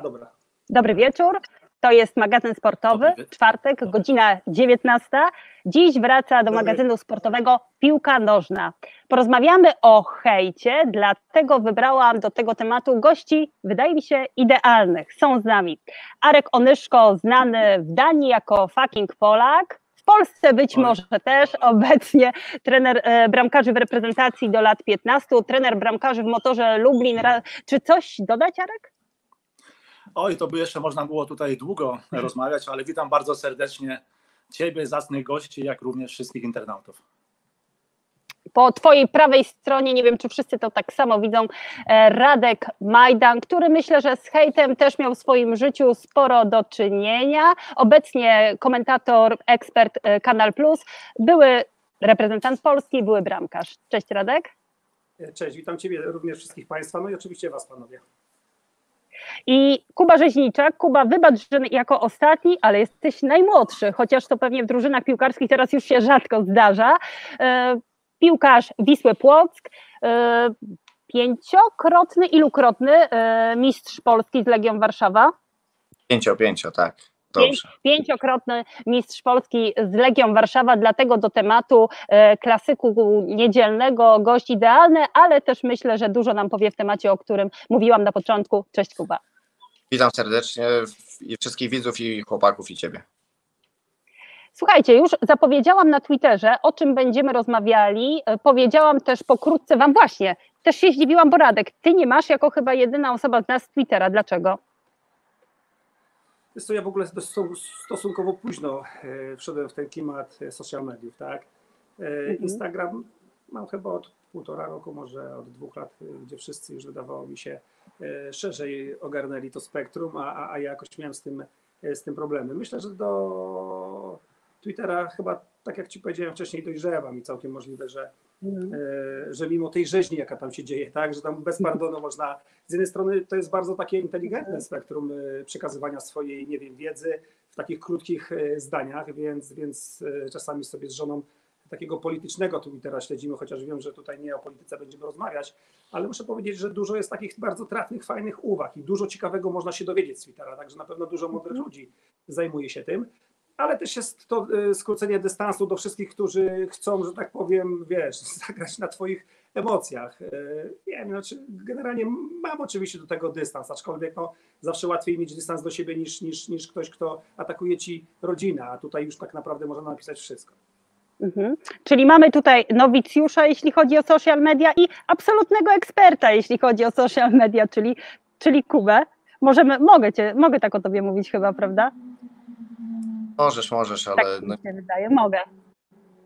A dobra. Dobry wieczór. To jest magazyn sportowy, czwartek, godzina 19. Dziś wraca do magazynu sportowego piłka nożna. Porozmawiamy o hejcie, dlatego wybrałam do tego tematu gości, wydaje mi się, idealnych. Są z nami Arek Onyszko, znany w Danii jako fucking Polak, w Polsce być może też, obecnie trener bramkarzy w reprezentacji do lat 15, trener bramkarzy w Motorze Lublin. Czy coś dodać, Arek? Oj, to by jeszcze można było tutaj długo rozmawiać, ale witam bardzo serdecznie Ciebie, zacnych gości, jak również wszystkich internautów. Po Twojej prawej stronie, nie wiem czy wszyscy to tak samo widzą, Radek Majdan, który myślę, że z hejtem też miał w swoim życiu sporo do czynienia. Obecnie komentator, ekspert Canal+, były reprezentant Polski, były bramkarz. Cześć Radek. Cześć, witam Ciebie, również wszystkich Państwa, no i oczywiście Was panowie. I Kuba Rzeźniczak. Kuba, wybacz, że jako ostatni, ale jesteś najmłodszy, chociaż to pewnie w drużynach piłkarskich teraz już się rzadko zdarza. Piłkarz Wisły Płock, pięciokrotny, ilukrotny mistrz Polski z Legią Warszawa. Pięcio, tak. Dobrze. Pięciokrotny mistrz Polski z Legią Warszawa, dlatego do tematu klasyku niedzielnego gość idealny, ale też myślę, że dużo nam powie w temacie, o którym mówiłam na początku. Cześć Kuba. Witam serdecznie i wszystkich widzów i chłopaków i Ciebie. Słuchajcie, już zapowiedziałam na Twitterze, o czym będziemy rozmawiali, powiedziałam też pokrótce Wam właśnie, też się zdziwiłam, bo Radek, Ty nie masz jako chyba jedyna osoba z nas Twittera, dlaczego? Wiesz co, ja w ogóle stosunkowo późno wszedłem w ten klimat social mediów, tak? Instagram mam chyba od półtora roku, może od 2 lat, gdzie wszyscy już wydawało mi się szerzej ogarnęli to spektrum, a ja jakoś miałem z tym problemy. Myślę, że do Twittera chyba, tak jak Ci powiedziałem wcześniej, dojrzewam i całkiem możliwe, że mimo tej rzeźni, jaka tam się dzieje, tak, że tam bez pardonu można, z jednej strony to jest bardzo takie inteligentne spektrum przekazywania swojej, nie wiem, wiedzy w takich krótkich zdaniach, więc czasami sobie z żoną takiego politycznego Twittera śledzimy, chociaż wiem, że tutaj nie o polityce będziemy rozmawiać, ale muszę powiedzieć, że dużo jest takich bardzo trafnych, fajnych uwag i dużo ciekawego można się dowiedzieć z Twittera, także na pewno dużo mądrych ludzi zajmuje się tym. Ale też jest to skrócenie dystansu do wszystkich, którzy chcą, że tak powiem, wiesz, zagrać na Twoich emocjach. Nie wiem, znaczy generalnie mam oczywiście do tego dystans, aczkolwiek no, zawsze łatwiej mieć dystans do siebie niż ktoś, kto atakuje Ci rodzinę, a tutaj już tak naprawdę można napisać wszystko. Mhm. Czyli mamy tutaj nowicjusza, jeśli chodzi o social media i absolutnego eksperta, jeśli chodzi o social media, czyli Kubę. Mogę tak o Tobie mówić chyba, prawda? Możesz, ale... Tak mi się wydaje, mogę.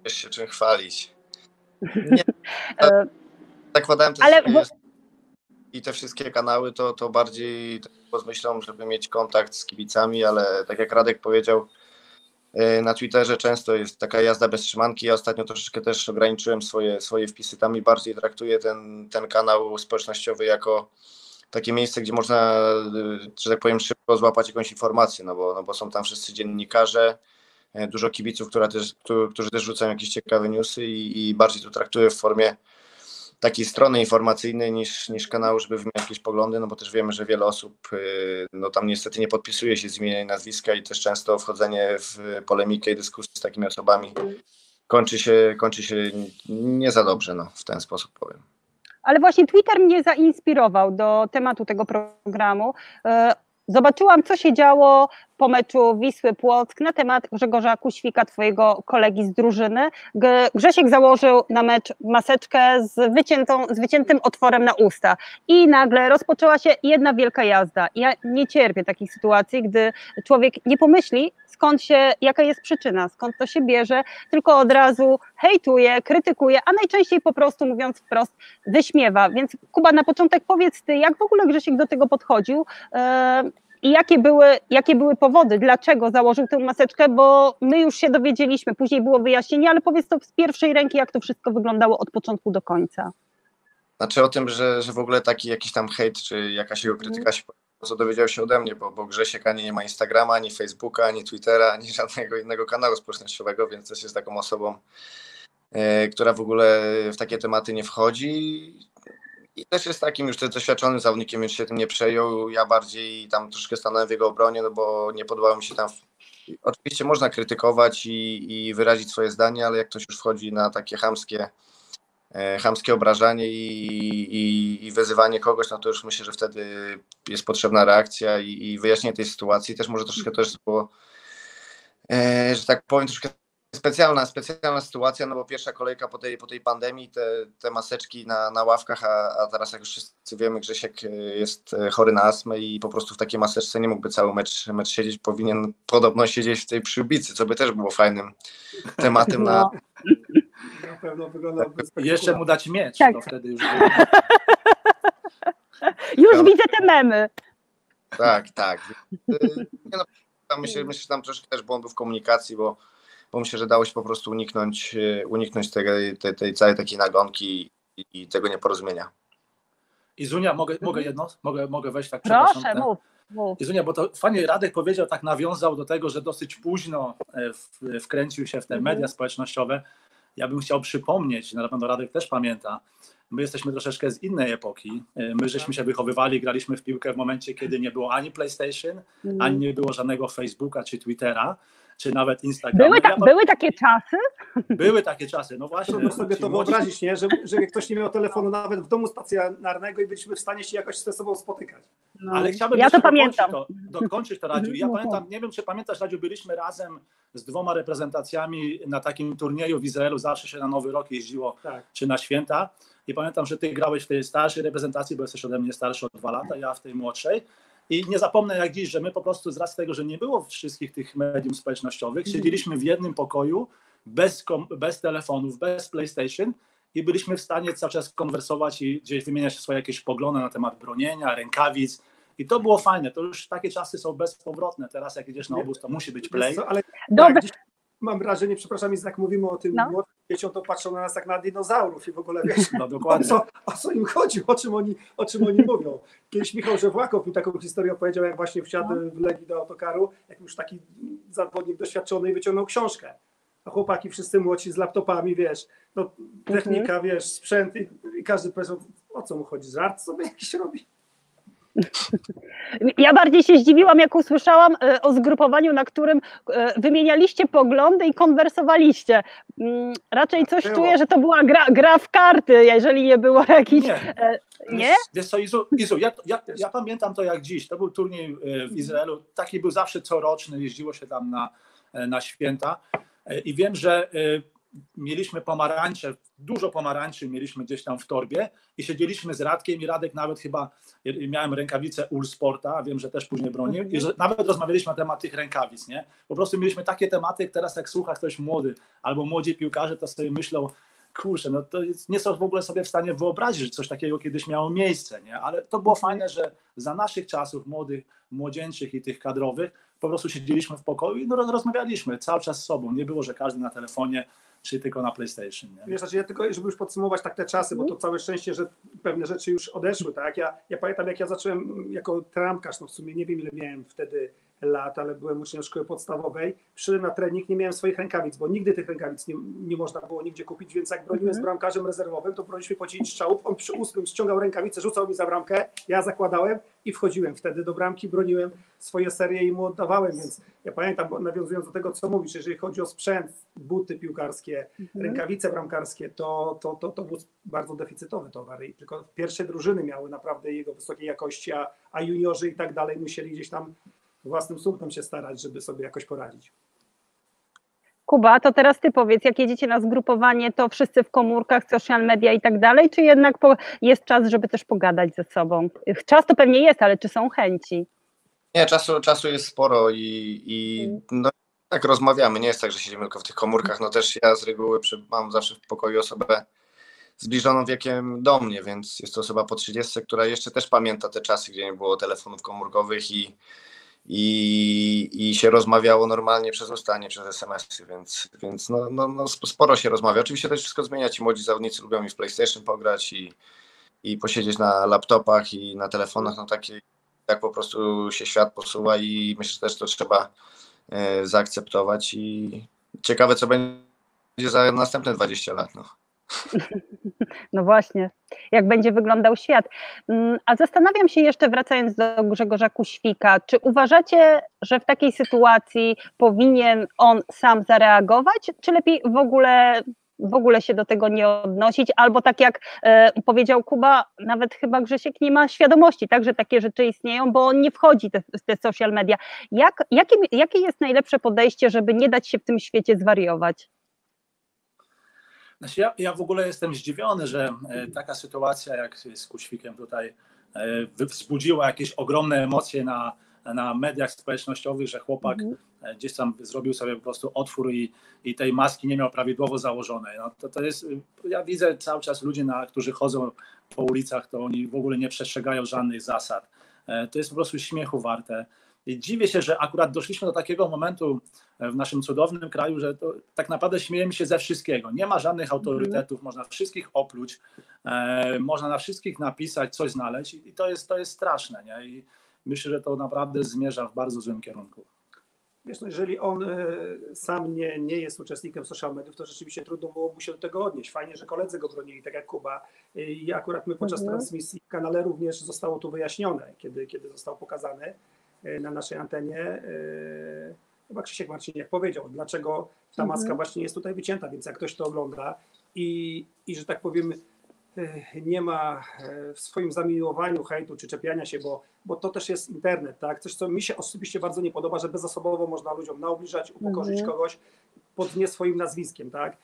Wiesz się czym chwalić. Nie, zakładałem też i te wszystkie kanały, to bardziej z myślą, żeby mieć kontakt z kibicami, ale tak jak Radek powiedział, na Twitterze często jest taka jazda bez trzymanki. Ja ostatnio troszeczkę też ograniczyłem swoje wpisy tam i bardziej traktuję ten kanał społecznościowy jako takie miejsce, gdzie można, że tak powiem, szybko złapać jakąś informację, no bo są tam wszyscy dziennikarze, dużo kibiców, którzy też rzucają jakieś ciekawe newsy i bardziej to traktuję w formie takiej strony informacyjnej niż kanału, żeby wymieniać jakieś poglądy, no bo też wiemy, że wiele osób no tam niestety nie podpisuje się z imienia i nazwiska i też często wchodzenie w polemikę i dyskusję z takimi osobami kończy się nie za dobrze, no w ten sposób powiem. Ale właśnie Twitter mnie zainspirował do tematu tego programu. Zobaczyłam, co się działo po meczu Wisły Płock na temat Grzegorza Kuświka, twojego kolegi z drużyny. Grzesiek założył na mecz maseczkę z wyciętym otworem na usta i nagle rozpoczęła się jedna wielka jazda. Ja nie cierpię takich sytuacji, gdy człowiek nie pomyśli, jaka jest przyczyna, skąd to się bierze, tylko od razu hejtuje, krytykuje, a najczęściej po prostu, mówiąc wprost, wyśmiewa. Więc Kuba, na początek powiedz ty, jak w ogóle Grzesiek do tego podchodził i jakie były powody, dlaczego założył tę maseczkę, bo my już się dowiedzieliśmy, później było wyjaśnienie, ale powiedz to z pierwszej ręki, jak to wszystko wyglądało od początku do końca. Znaczy o tym, że w ogóle taki jakiś tam hejt, czy jakaś jego krytyka się co dowiedział się ode mnie, bo Grzesiek ani nie ma Instagrama, ani Facebooka, ani Twittera, ani żadnego innego kanału społecznościowego, więc też jest taką osobą, która w ogóle w takie tematy nie wchodzi. I też jest takim już doświadczonym zawodnikiem, więc się tym nie przejął. Ja bardziej tam troszkę stanąłem w jego obronie, no bo nie podobało mi się tam. Oczywiście można krytykować i wyrazić swoje zdanie, ale jak ktoś już wchodzi na takie chamskie obrażanie i wezywanie kogoś, no to już myślę, że wtedy jest potrzebna reakcja i wyjaśnienie tej sytuacji. Też może troszkę też było, że tak powiem, troszkę specjalna sytuacja, no bo pierwsza kolejka po tej pandemii, te maseczki na ławkach, a teraz jak już wszyscy wiemy, Grzesiek jest chory na astmę i po prostu w takiej maseczce nie mógłby cały mecz siedzieć, powinien podobno siedzieć w tej przyłbicy, co by też było fajnym tematem na pewno wyglądałoby. Jeszcze mu dać miecz, tak. To wtedy już było. Już widzę te memy. Tak. Myślę, że tam troszkę też błądów w komunikacji, bo myślę, że dało się po prostu uniknąć tej całej takiej nagonki i tego nieporozumienia. Izunia, mogę wejść tak? Proszę, mów. Izunia, bo to fajnie Radek powiedział, tak nawiązał do tego, że dosyć późno wkręcił się w te media społecznościowe. Ja bym chciał przypomnieć, na pewno Radek też pamięta, my jesteśmy troszeczkę z innej epoki. My żeśmy się wychowywali, graliśmy w piłkę w momencie, kiedy nie było ani PlayStation, ani nie było żadnego Facebooka czy Twittera, czy nawet Instagrama. Były takie czasy? Były takie czasy, no właśnie. Trudno sobie to wyobrazić, nie? Że ktoś nie miał telefonu nawet w domu stacjonarnego i byliśmy w stanie się jakoś ze sobą spotykać. No. Ale chciałbym ja to pamiętam. Dokończyć to, Radziu. Ja pamiętam, nie wiem czy pamiętasz, Radziu, byliśmy razem z 2 reprezentacjami na takim turnieju w Izraelu, zawsze się na Nowy Rok jeździło, tak, czy na święta. I pamiętam, że ty grałeś w tej starszej reprezentacji, bo jesteś ode mnie starszy o 2 lata, ja w tej młodszej. I nie zapomnę jak dziś, że my po prostu z racji tego, że nie było wszystkich tych mediów społecznościowych, siedzieliśmy w jednym pokoju, bez telefonów, bez PlayStation i byliśmy w stanie cały czas konwersować i gdzieś wymieniać swoje jakieś poglądy na temat bronienia, rękawic. I to było fajne, to już takie czasy są bezpowrotne. Teraz jak idziesz na obóz, to musi być play. Ale tak, dziś mam wrażenie, przepraszam, jak mówimy o tym młodym dzieciom, to patrzą na nas jak na dinozaurów i w ogóle wiesz, dokładnie. O co im chodzi, o czym oni mówią. Kiedyś Michał Żewłakow mi taką historię opowiedział, jak właśnie wsiadł w Legii do autokaru, jak już taki zawodnik doświadczony i wyciągnął książkę. A chłopaki wszyscy młodzi z laptopami, wiesz, no technika, wiesz, sprzęt i każdy powiedział, o co mu chodzi, żart sobie jakiś robi. Ja bardziej się zdziwiłam, jak usłyszałam o zgrupowaniu, na którym wymienialiście poglądy i konwersowaliście. Raczej coś czuję, że to była gra w karty, jeżeli nie było jakichś... Nie? Wiesz co, Izu, ja pamiętam to jak dziś. To był turniej w Izraelu, taki był zawsze coroczny, jeździło się tam na święta i wiem, że... Mieliśmy pomarańcze, dużo pomarańczy mieliśmy gdzieś tam w torbie i siedzieliśmy z Radkiem i Radek nawet chyba, miałem rękawicę Ulsporta, wiem, że też później bronił i że nawet rozmawialiśmy na temat tych rękawic, nie? Po prostu mieliśmy takie tematy, teraz jak słucha ktoś młody albo młodzi piłkarze, to sobie myślą, kurczę, no to nie są w ogóle sobie w stanie wyobrazić, że coś takiego kiedyś miało miejsce, nie? Ale to było fajne, że za naszych czasów młodych, młodzieńczych i tych kadrowych po prostu siedzieliśmy w pokoju i rozmawialiśmy cały czas z sobą, nie było, że każdy na telefonie czy tylko na PlayStation. Nie? Wiesz, znaczy ja tylko, żeby już podsumować tak te czasy, bo to całe szczęście, że pewne rzeczy już odeszły, tak? Ja pamiętam, jak ja zacząłem jako tramkarz, no w sumie nie wiem, ile miałem wtedy lat, ale byłem uczniem szkoły podstawowej, przyszedłem na trening, nie miałem swoich rękawic, bo nigdy tych rękawic nie można było nigdzie kupić, więc jak broniłem z bramkarzem rezerwowym, to broniliśmy po 10 strzałów, on przy 8 ściągał rękawice, rzucał mi za bramkę, ja zakładałem i wchodziłem wtedy do bramki, broniłem swoje serie i mu oddawałem, więc ja pamiętam, bo nawiązując do tego, co mówisz, jeżeli chodzi o sprzęt, buty piłkarskie, rękawice bramkarskie, to był bardzo deficytowy towar i tylko pierwsze drużyny miały naprawdę jego wysokiej jakości, a juniorzy i tak dalej musieli gdzieś tam własnym słupem się starać, żeby sobie jakoś poradzić. Kuba, to teraz ty powiedz, jak jedziecie na zgrupowanie, to wszyscy w komórkach, social media i tak dalej, czy jednak jest czas, żeby też pogadać ze sobą? Czas to pewnie jest, ale czy są chęci? Nie, czasu jest sporo i no, tak rozmawiamy, nie jest tak, że siedzimy tylko w tych komórkach, no też ja z reguły mam zawsze w pokoju osobę zbliżoną wiekiem do mnie, więc jest to osoba po 30, która jeszcze też pamięta te czasy, gdzie nie było telefonów komórkowych i się rozmawiało normalnie przez usta, nie przez SMS-y, więc no sporo się rozmawia. Oczywiście też wszystko zmienia, ci młodzi zawodnicy lubią i w PlayStation pograć i posiedzieć na laptopach i na telefonach, no takie tak po prostu się świat posuwa i myślę, że też to trzeba zaakceptować i ciekawe co będzie za następne 20 lat. No. No właśnie, jak będzie wyglądał świat. A zastanawiam się jeszcze, wracając do Grzegorza Kuświka, czy uważacie, że w takiej sytuacji powinien on sam zareagować, czy lepiej w ogóle się do tego nie odnosić, albo tak jak powiedział Kuba, nawet chyba Grzesiek nie ma świadomości, tak, że takie rzeczy istnieją, bo on nie wchodzi w te social media. Jakie jest najlepsze podejście, żeby nie dać się w tym świecie zwariować? Znaczy ja w ogóle jestem zdziwiony, że taka sytuacja jak z Kuświkiem tutaj wzbudziła jakieś ogromne emocje na mediach społecznościowych, że chłopak gdzieś tam zrobił sobie po prostu otwór i tej maski nie miał prawidłowo założonej. No to jest, ja widzę cały czas ludzi, którzy chodzą po ulicach, to oni w ogóle nie przestrzegają żadnych zasad. To jest po prostu śmiechu warte. I dziwię się, że akurat doszliśmy do takiego momentu w naszym cudownym kraju, że to, tak naprawdę śmiejemy się ze wszystkiego. Nie ma żadnych autorytetów, można wszystkich opluć, można na wszystkich napisać, coś znaleźć i to jest straszne, nie? I myślę, że to naprawdę zmierza w bardzo złym kierunku. Wiesz, no jeżeli on sam nie jest uczestnikiem social mediów, to rzeczywiście trudno było mu się do tego odnieść. Fajnie, że koledzy go bronili, tak jak Kuba. I akurat my podczas transmisji w kanale również zostało to wyjaśnione, kiedy został pokazany na naszej antenie. Chyba Krzysiek Marciniak powiedział, dlaczego ta maska właśnie jest tutaj wycięta, więc jak ktoś to ogląda i że tak powiem, nie ma w swoim zamiłowaniu hejtu czy czepiania się, bo to też jest internet, tak? Coś, co mi się osobiście bardzo nie podoba, że bezosobowo można ludziom naobliżać, upokorzyć kogoś pod nie swoim nazwiskiem, tak?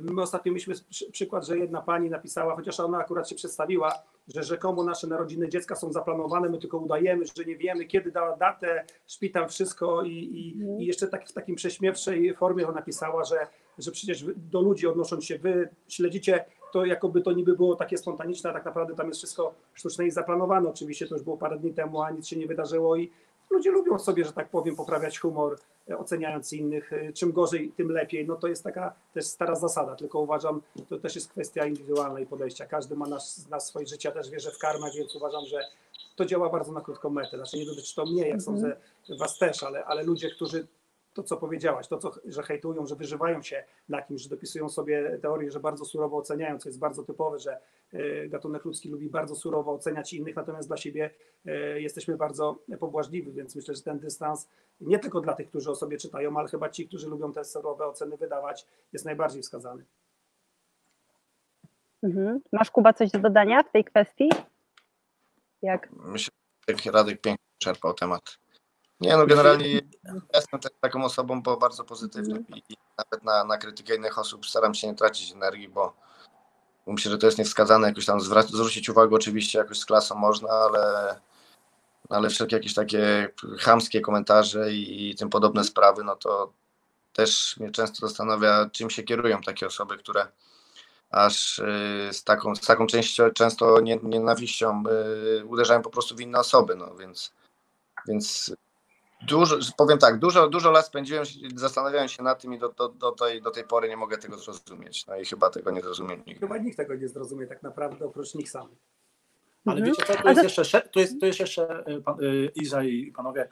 My ostatnio mieliśmy przykład, że jedna pani napisała, chociaż ona akurat się przedstawiła, że rzekomo nasze narodziny dziecka są zaplanowane, my tylko udajemy, że nie wiemy, kiedy dała datę, szpital, wszystko i jeszcze tak, w takim prześmiewczej formie ona napisała, że przecież do ludzi odnosząc się, wy śledzicie to, jakoby to niby było takie spontaniczne, a tak naprawdę tam jest wszystko sztuczne i zaplanowane. Oczywiście to już było parę dni temu, a nic się nie wydarzyło i ludzie lubią sobie, że tak powiem, poprawiać humor, oceniając innych. Czym gorzej, tym lepiej. No to jest taka też stara zasada, tylko uważam, to też jest kwestia indywidualnej podejścia. Każdy ma na swoje życie, ja też wierzę w karmę, więc uważam, że to działa bardzo na krótką metę. Znaczy nie dotyczy to mnie, jak sądzę, was też, ale ludzie, którzy to, co powiedziałaś, że hejtują, że wyżywają się na kimś, że dopisują sobie teorie, że bardzo surowo oceniają, co jest bardzo typowe, że gatunek ludzki lubi bardzo surowo oceniać innych, natomiast dla siebie jesteśmy bardzo pobłażliwi, więc myślę, że ten dystans nie tylko dla tych, którzy o sobie czytają, ale chyba ci, którzy lubią te surowe oceny wydawać, jest najbardziej wskazany. Masz, Kuba, coś do dodania w tej kwestii? Myślę, że Radek pięknie wyczerpał temat. Nie, no generalnie jestem też taką osobą, bo bardzo pozytywną i nawet na krytykę innych osób staram się nie tracić energii, bo myślę, że to jest niewskazane, jakoś tam zwrócić uwagę oczywiście jakoś z klasą można, ale wszelkie jakieś takie chamskie komentarze i tym podobne sprawy, no to też mnie często zastanawia, czym się kierują takie osoby, które aż z taką częścią, często nienawiścią uderzają po prostu w inne osoby, no więc dużo, powiem tak, dużo lat spędziłem, zastanawiałem się nad tym i do tej pory nie mogę tego zrozumieć. No i chyba tego nie zrozumiem nikt. Chyba nikt tego nie zrozumie tak naprawdę, oprócz nich samych. Ale wiecie co, tu jest jeszcze Iza i panowie,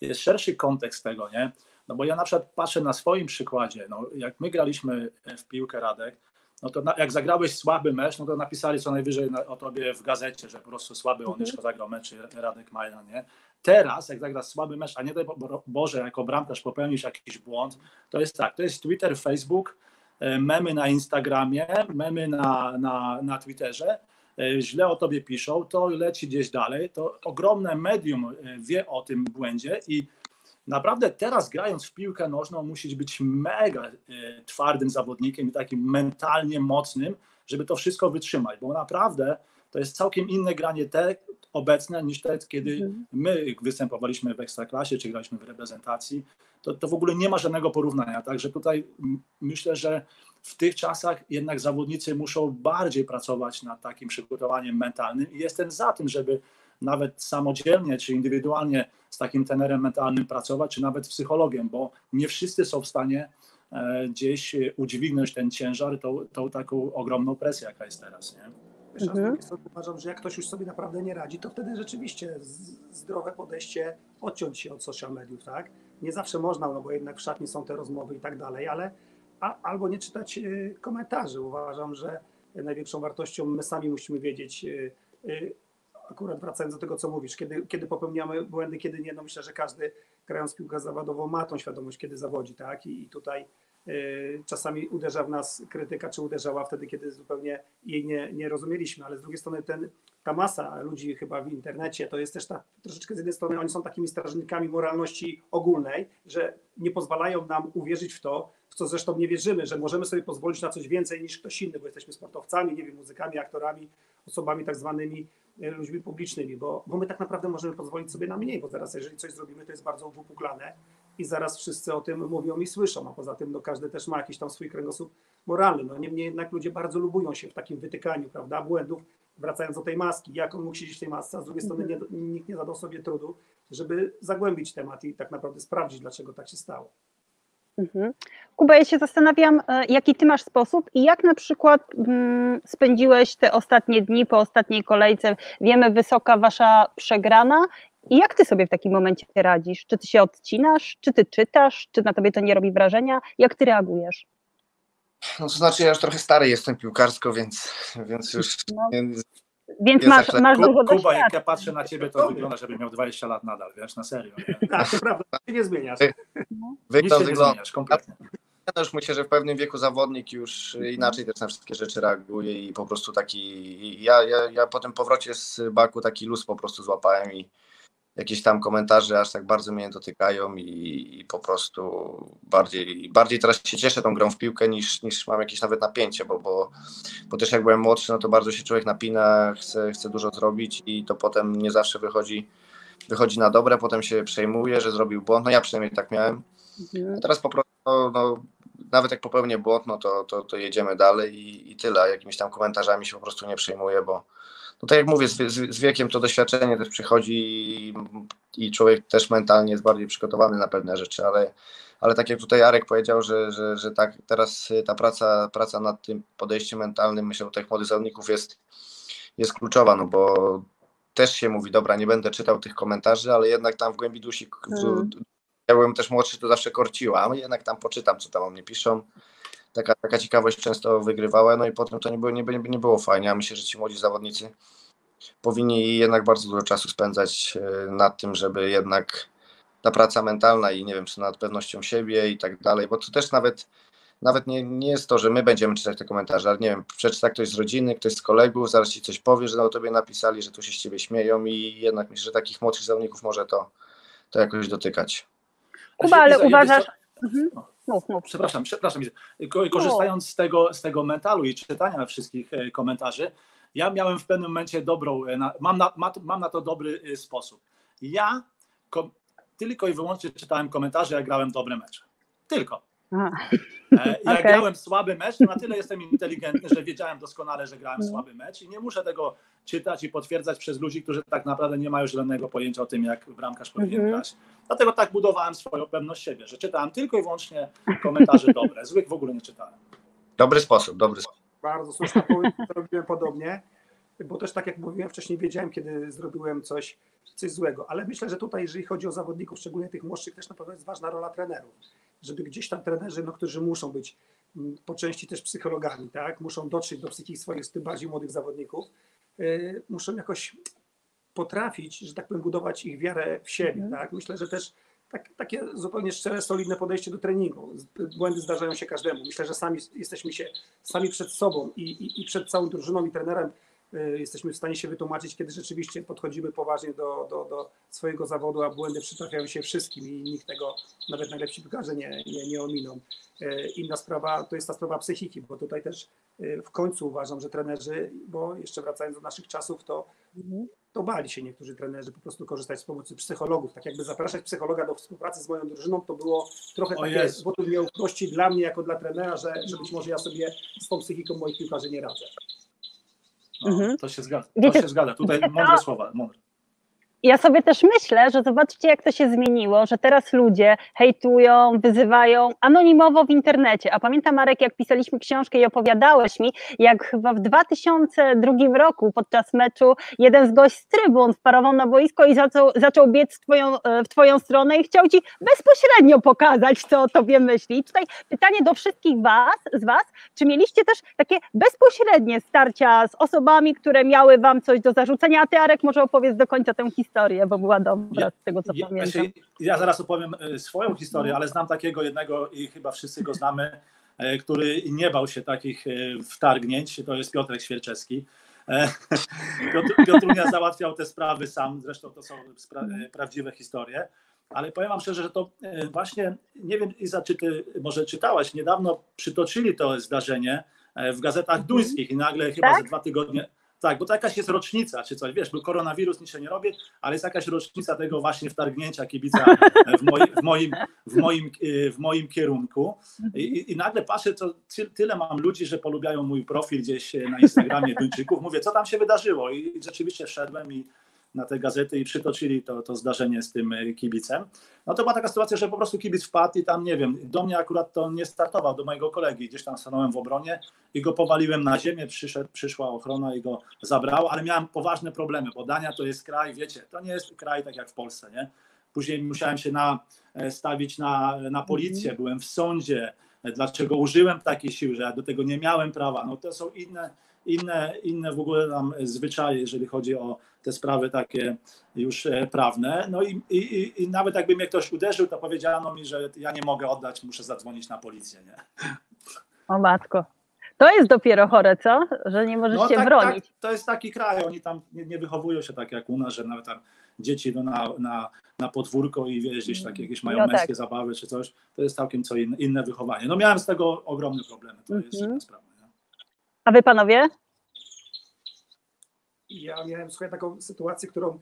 jest szerszy kontekst tego, nie? No bo ja na przykład patrzę na swoim przykładzie, no jak my graliśmy w piłkę, Radek, no to jak zagrałeś słaby mecz, no to napisali co najwyżej o tobie w gazecie, że po prostu słaby Onyszko zagrał mecz, Radek Majdan, nie? Teraz, jak zagrasz słaby mecz, a nie daj Boże, jako bramkarz popełnisz jakiś błąd, to jest tak, to jest Twitter, Facebook, memy na Instagramie, memy na Twitterze, źle o tobie piszą, to leci gdzieś dalej, to ogromne medium wie o tym błędzie i naprawdę teraz grając w piłkę nożną musisz być mega twardym zawodnikiem i takim mentalnie mocnym, żeby to wszystko wytrzymać, bo naprawdę to jest całkiem inne granie te obecne niż te, kiedy my występowaliśmy w Ekstraklasie czy graliśmy w reprezentacji, to w ogóle nie ma żadnego porównania, także tutaj myślę, że w tych czasach jednak zawodnicy muszą bardziej pracować nad takim przygotowaniem mentalnym i jestem za tym, żeby nawet samodzielnie czy indywidualnie z takim trenerem mentalnym pracować, czy nawet psychologiem, bo nie wszyscy są w stanie gdzieś udźwignąć ten ciężar, tą taką ogromną presję, jaka jest teraz, nie? Uważam, że jak ktoś już sobie naprawdę nie radzi, to wtedy rzeczywiście zdrowe podejście odciąć się od social mediów, tak? Nie zawsze można, no bo jednak w szatni są te rozmowy i tak dalej, ale albo nie czytać komentarzy. Uważam, że największą wartością my sami musimy wiedzieć, akurat wracając do tego, co mówisz, kiedy popełniamy błędy, kiedy nie, no myślę, że każdy grając piłkę zawodową ma tą świadomość, kiedy zawodzi, tak? I tutaj czasami uderza w nas krytyka, czy uderzała wtedy, kiedy zupełnie jej nie rozumieliśmy, ale z drugiej strony ta masa ludzi chyba w internecie to jest też troszeczkę z jednej strony oni są takimi strażnikami moralności ogólnej, że nie pozwalają nam uwierzyć w to, w co zresztą nie wierzymy, że możemy sobie pozwolić na coś więcej niż ktoś inny, bo jesteśmy sportowcami, nie wiem, muzykami, aktorami, osobami tak zwanymi ludźmi publicznymi, bo my tak naprawdę możemy pozwolić sobie na mniej, bo zaraz jeżeli coś zrobimy, to jest bardzo uwypuklane i zaraz wszyscy o tym mówią i słyszą, a poza tym no, każdy też ma jakiś tam swój kręgosłup moralny. No, niemniej jednak ludzie bardzo lubują się w takim wytykaniu, prawda, błędów, wracając do tej maski, jak on mógł siedzieć w tej masce, a z drugiej strony nikt nie zadał sobie trudu, żeby zagłębić temat i tak naprawdę sprawdzić, dlaczego tak się stało. Kuba, ja się zastanawiam, jaki ty masz sposób i jak na przykład spędziłeś te ostatnie dni po ostatniej kolejce, wiemy, wysoka wasza przegrana i jak ty sobie w takim momencie radzisz? Czy ty się odcinasz, czy ty czytasz, czy na tobie to nie robi wrażenia? Jak ty reagujesz? No to znaczy ja już trochę stary jestem piłkarsko, więc już... No. Więc masz dużo doświadczenia. Kuba, jak ja patrzę na ciebie, to wygląda, żebym miał 20 lat nadal, wiesz, na serio. Tak, to prawda, ty nie zmieniasz. Wyglądasz kompletnie. Ja już myślę, że w pewnym wieku zawodnik już inaczej też na wszystkie rzeczy reaguje i po prostu taki... Ja po tym powrocie z Baku taki luz po prostu złapałem i jakieś tam komentarze aż tak bardzo mnie dotykają i po prostu bardziej teraz się cieszę tą grą w piłkę niż mam jakieś nawet napięcie, bo też jak byłem młodszy, no to bardzo się człowiek napina, chce dużo zrobić i to potem nie zawsze wychodzi na dobre, potem się przejmuje, że zrobił błąd, no ja przynajmniej tak miałem. A teraz po prostu, no, nawet jak popełnię błąd, no to jedziemy dalej i tyle, jakimiś tam komentarzami się po prostu nie przejmuję, bo no tak jak mówię, z wiekiem to doświadczenie też przychodzi i człowiek też mentalnie jest bardziej przygotowany na pewne rzeczy, ale tak jak tutaj Arek powiedział, że tak teraz ta praca nad tym podejściem mentalnym, myślę, u tych młodych zawodników jest kluczowa, no bo też się mówi, dobra, nie będę czytał tych komentarzy, ale jednak tam w głębi dusi, ja byłem też młodszy, to zawsze korciłam, jednak tam poczytam, co tam o mnie piszą. Taka ciekawość często wygrywała, no i potem to nie było fajnie, a myślę, że ci młodzi zawodnicy powinni jednak bardzo dużo czasu spędzać nad tym, żeby jednak ta praca mentalna i nie wiem, czy nad pewnością siebie i tak dalej, bo to też nawet nie jest to, że my będziemy czytać te komentarze, ale nie wiem, przeczyta ktoś z rodziny, ktoś z kolegów, zaraz ci coś powie, że o tobie napisali, że tu się z ciebie śmieją i jednak myślę, że takich młodszych zawodników może to jakoś dotykać. Kuba, ale uważasz... Przepraszam. Korzystając z tego mentalu i czytania wszystkich komentarzy, ja miałem w pewnym momencie mam na to dobry sposób. Ja tylko i wyłącznie czytałem komentarze, jak grałem dobre mecze. Tylko. Jak grałem słaby mecz, to na tyle jestem inteligentny, że wiedziałem doskonale, że grałem słaby mecz i nie muszę tego czytać i potwierdzać przez ludzi, którzy tak naprawdę nie mają żadnego pojęcia o tym, jak bramkarz powinien grać. Dlatego tak budowałem swoją pewność siebie, że czytałem tylko i wyłącznie komentarze dobre, złych w ogóle nie czytałem. Dobry sposób. Bardzo słusznie, robiłem podobnie, bo też tak jak mówiłem wcześniej, wiedziałem, kiedy zrobiłem coś złego, ale myślę, że tutaj, jeżeli chodzi o zawodników, szczególnie tych młodszych, też na pewno jest ważna rola trenerów, żeby gdzieś tam trenerzy, no, którzy muszą być po części też psychologami, tak, muszą dotrzeć do psychiki swoich, tym bardziej młodych zawodników, muszą jakoś potrafić, że tak powiem, budować ich wiarę w siebie. Tak? Myślę, że też takie zupełnie szczere, solidne podejście do treningu. Błędy zdarzają się każdemu. Myślę, że sami jesteśmy sami przed sobą i przed całą drużyną i trenerem jesteśmy w stanie się wytłumaczyć, kiedy rzeczywiście podchodzimy poważnie do swojego zawodu, a błędy przytrafiają się wszystkim i nikt tego, nawet najlepsi piłkarze, nie ominą. Inna sprawa to jest ta sprawa psychiki, bo tutaj też w końcu uważam, że trenerzy, bo jeszcze wracając do naszych czasów, to bali się niektórzy trenerzy po prostu korzystać z pomocy psychologów. Tak jakby zapraszać psychologa do współpracy z moją drużyną, to było trochę takie złotem nieufności dla mnie jako dla trenera, że być może ja sobie z tą psychiką moich piłkarzy nie radzę. No, to się zgadza. Tutaj mądre słowa. ja sobie też myślę, że zobaczcie, jak to się zmieniło, że teraz ludzie hejtują, wyzywają anonimowo w internecie. A pamiętam, Marek, jak pisaliśmy książkę i opowiadałeś mi, jak chyba w 2002 roku podczas meczu jeden z gości z trybun wparował na boisko i zaczął biec w twoją stronę i chciał ci bezpośrednio pokazać, co o tobie myśli. Tutaj pytanie do wszystkich z was, czy mieliście też takie bezpośrednie starcia z osobami, które miały wam coś do zarzucenia? A ty, Arek, może opowiedz do końca tę historię, bo była dobra z tego, co pamiętam. Znaczy, ja zaraz opowiem swoją historię, ale znam takiego jednego i chyba wszyscy go znamy, który nie bał się takich wtargnięć. To jest Piotr Świerczewski. Piotrunia załatwiał te sprawy sam, zresztą to są prawdziwe historie. Ale powiem wam szczerze, że to właśnie, nie wiem, Iza, czy ty może czytałaś, niedawno przytoczyli to zdarzenie w gazetach duńskich i nagle chyba tak? Za 2 tygodnie... Tak, bo to jakaś jest rocznica czy coś, wiesz, bo koronawirus, nic się nie robi, ale jest jakaś rocznica tego właśnie wtargnięcia kibica w moim kierunku. I nagle patrzę, co tyle mam ludzi, że polubiają mój profil gdzieś na Instagramie Duńczyków. Mówię, co tam się wydarzyło? I rzeczywiście wszedłem i na te gazety i przytoczyli to zdarzenie z tym kibicem. No to była taka sytuacja, że po prostu kibic wpadł i tam, nie wiem, do mnie akurat to nie startował, do mojego kolegi, gdzieś tam stanąłem w obronie i go powaliłem na ziemię, przyszła ochrona i go zabrała, ale miałem poważne problemy, bo Dania to jest kraj, wiecie, to nie jest kraj tak jak w Polsce, nie? Później musiałem się stawić na policję, byłem w sądzie, dlaczego użyłem takiej siły, że ja do tego nie miałem prawa, no to są inne w ogóle tam zwyczaje, jeżeli chodzi o te sprawy takie już prawne. No i nawet jakby mnie ktoś uderzył, to powiedziano mi, że ja nie mogę oddać, muszę zadzwonić na policję. Nie? O matko, to jest dopiero chore, co? Że nie możesz się bronić. Tak, to jest taki kraj, oni tam nie wychowują się tak jak u nas, że nawet tam dzieci idą na podwórko i wiesz, gdzieś takie jakieś mają męskie zabawy czy coś. To jest całkiem co inne wychowanie. No miałem z tego ogromne problemy, to jest taka sprawa. A wy, panowie? Ja miałem, słuchaj, taką sytuację, którą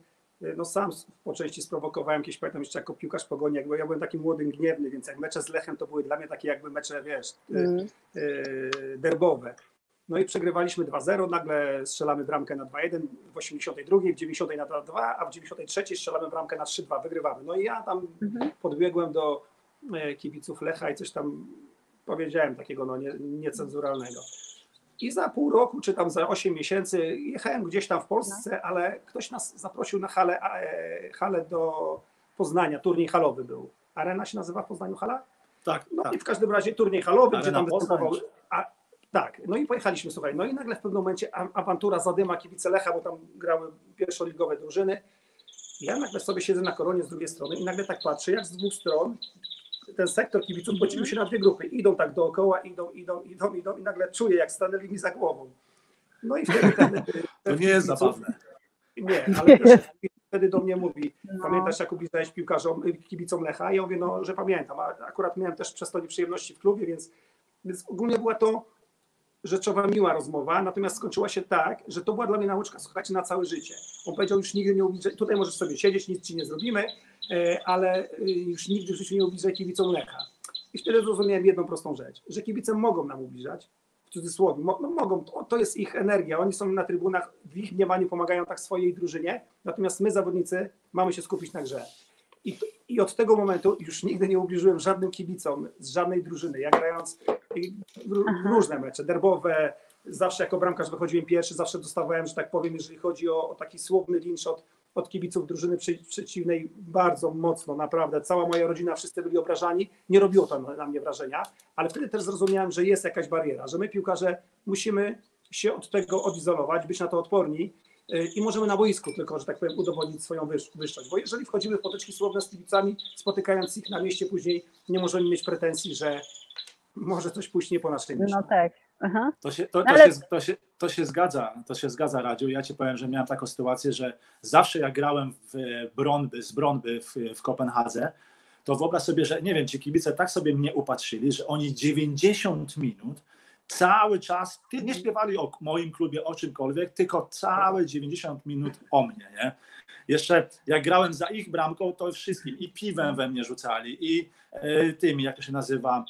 sam po części sprowokowałem, kiedyś pamiętam jeszcze jako piłkarz Pogoni, jakby ja byłem takim młodym, gniewny, więc jak mecze z Lechem to były dla mnie takie jakby mecze, wiesz, derbowe. No i przegrywaliśmy 2-0, nagle strzelamy bramkę na 2-1, w 82, w 90 na 2-2, a w 93 strzelamy bramkę na 3-2, wygrywamy. No i ja tam podbiegłem do kibiców Lecha i coś tam powiedziałem takiego niecenzuralnego. I za pół roku, czy tam za 8 miesięcy jechałem gdzieś tam w Polsce, ale ktoś nas zaprosił na halę do Poznania, turniej halowy był. Arena się nazywa w Poznaniu hala? Tak. No tak. I w każdym razie turniej halowy, gdzie tam występował. Tak, no i pojechaliśmy, słuchaj, no i nagle w pewnym momencie awantura zadyma kibice Lecha, bo tam grały pierwszoligowe drużyny. Ja nagle sobie siedzę na Koronie z drugiej strony i nagle tak patrzę, jak z dwóch stron ten sektor kibiców podzielił się na dwie grupy. Idą tak dookoła, idą i nagle czuję, jak stanęli mi za głową. No i wtedy to nie jest zabawne. Nie, ale też wtedy do mnie mówi, pamiętasz, jak obiecałeś kibicom Lecha? Ja mówię, no, że pamiętam. Akurat miałem też przez to nieprzyjemności w klubie, więc ogólnie była to rzeczowa, miła rozmowa, natomiast skończyła się tak, że to była dla mnie nauczka, słuchajcie, na całe życie. On powiedział, już nigdy nie ubliżaj, tutaj możesz sobie siedzieć, nic ci nie zrobimy, ale już nigdy w życiu nie ubliżaj kibicom Lecha. I wtedy zrozumiałem jedną prostą rzecz, że kibice mogą nam ubliżać, w cudzysłowie, mogą, to jest ich energia, oni są na trybunach, w ich mniemaniu pomagają tak swojej drużynie, natomiast my, zawodnicy, mamy się skupić na grze. I od tego momentu już nigdy nie ubliżyłem żadnym kibicom z żadnej drużyny. Ja grając różne mecze, derbowe, zawsze jako bramkarz wychodziłem pierwszy, zawsze dostawałem, że tak powiem, jeżeli chodzi o taki słowny lincz od kibiców drużyny przeciwnej bardzo mocno, naprawdę. Cała moja rodzina, wszyscy byli obrażani. Nie robiło to na mnie wrażenia, ale wtedy też zrozumiałem, że jest jakaś bariera, że my piłkarze musimy się od tego odizolować, być na to odporni. I możemy na boisku tylko, że tak powiem, udowodnić swoją wyższość, bo jeżeli wchodzimy w potyczki słowne z kibicami, spotykając ich na mieście później, nie możemy mieć pretensji, że może coś pójść nie po naszej myśli. No tak. To się zgadza, Radziu. Ja ci powiem, że miałem taką sytuację, że zawsze jak grałem z Brøndby w Kopenhadze, to wyobraź sobie, że nie wiem, ci kibice tak sobie mnie upatrzyli, że oni 90 minut cały czas, nie śpiewali o moim klubie, o czymkolwiek, tylko całe 90 minut o mnie. Nie? Jeszcze jak grałem za ich bramką, to wszystkim i piwem we mnie rzucali, i tymi, jak to się nazywa,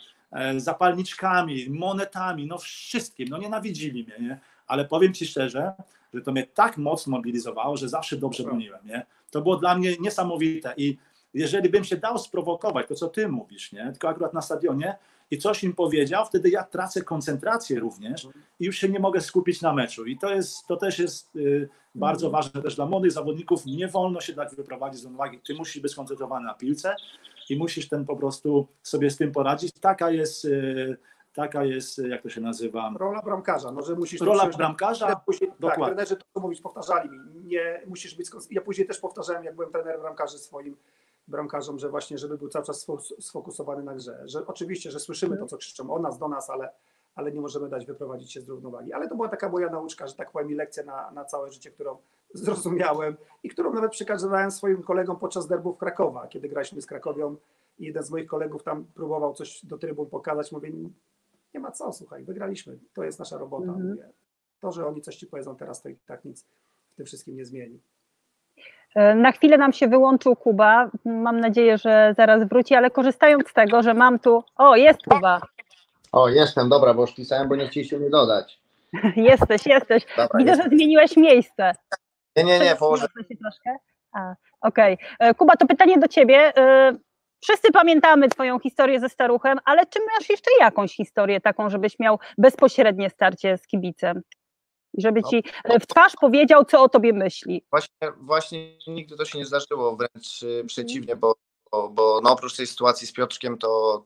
zapalniczkami, monetami, no wszystkim, no nienawidzili mnie. Nie? ale powiem ci szczerze, że to mnie tak mocno mobilizowało, że zawsze dobrze broniłem, nie? To było dla mnie niesamowite i jeżeli bym się dał sprowokować, to co ty mówisz, nie? Tylko akurat na stadionie i coś im powiedział, wtedy ja tracę koncentrację również i już się nie mogę skupić na meczu. I to też jest bardzo ważne też dla młodych zawodników. Nie wolno się dać wyprowadzić z równowagi. Ty musisz być skoncentrowany na piłce i musisz ten po prostu sobie z tym poradzić. Taka jest, jak to się nazywa? Rola bramkarza. No, że musisz rola bramkarza. Ja później, dokładnie. Tak, trenerzy to mówić, powtarzali mi. Nie, musisz być, ja później też powtarzałem, jak byłem trenerem bramkarzy swoim bramkarzom, że właśnie, żeby był cały czas sfokusowany na grze. Że oczywiście, że słyszymy to, co krzyczą o nas, do nas, ale nie możemy dać wyprowadzić się z równowagi. Ale to była taka moja nauczka, że tak powiem, i lekcja na całe życie, którą zrozumiałem i którą nawet przekazywałem swoim kolegom podczas derbów Krakowa, kiedy graliśmy z Krakowią i jeden z moich kolegów tam próbował coś do trybun pokazać. Mówię, nie ma co, słuchaj, wygraliśmy, to jest nasza robota. Mówię, to, że oni coś ci powiedzą teraz, to i tak nic w tym wszystkim nie zmieni. Na chwilę nam się wyłączył Kuba, mam nadzieję, że zaraz wróci, ale korzystając z tego, że mam tu... O, jest Kuba. O, jestem, dobra, bo już pisałem, bo nie chcieliście mnie dodać. Jesteś. Dobra, widzę, że zmieniłeś miejsce. Nie, położę. Okej. Kuba, to pytanie do ciebie. Wszyscy pamiętamy twoją historię ze Staruchem, ale czy masz jeszcze jakąś historię taką, żebyś miał bezpośrednie starcie z kibicem? Żeby ci w twarz powiedział, co o tobie myśli. Właśnie nigdy to się nie zdarzyło, wręcz przeciwnie, bo no oprócz tej sytuacji z Piotrkiem, to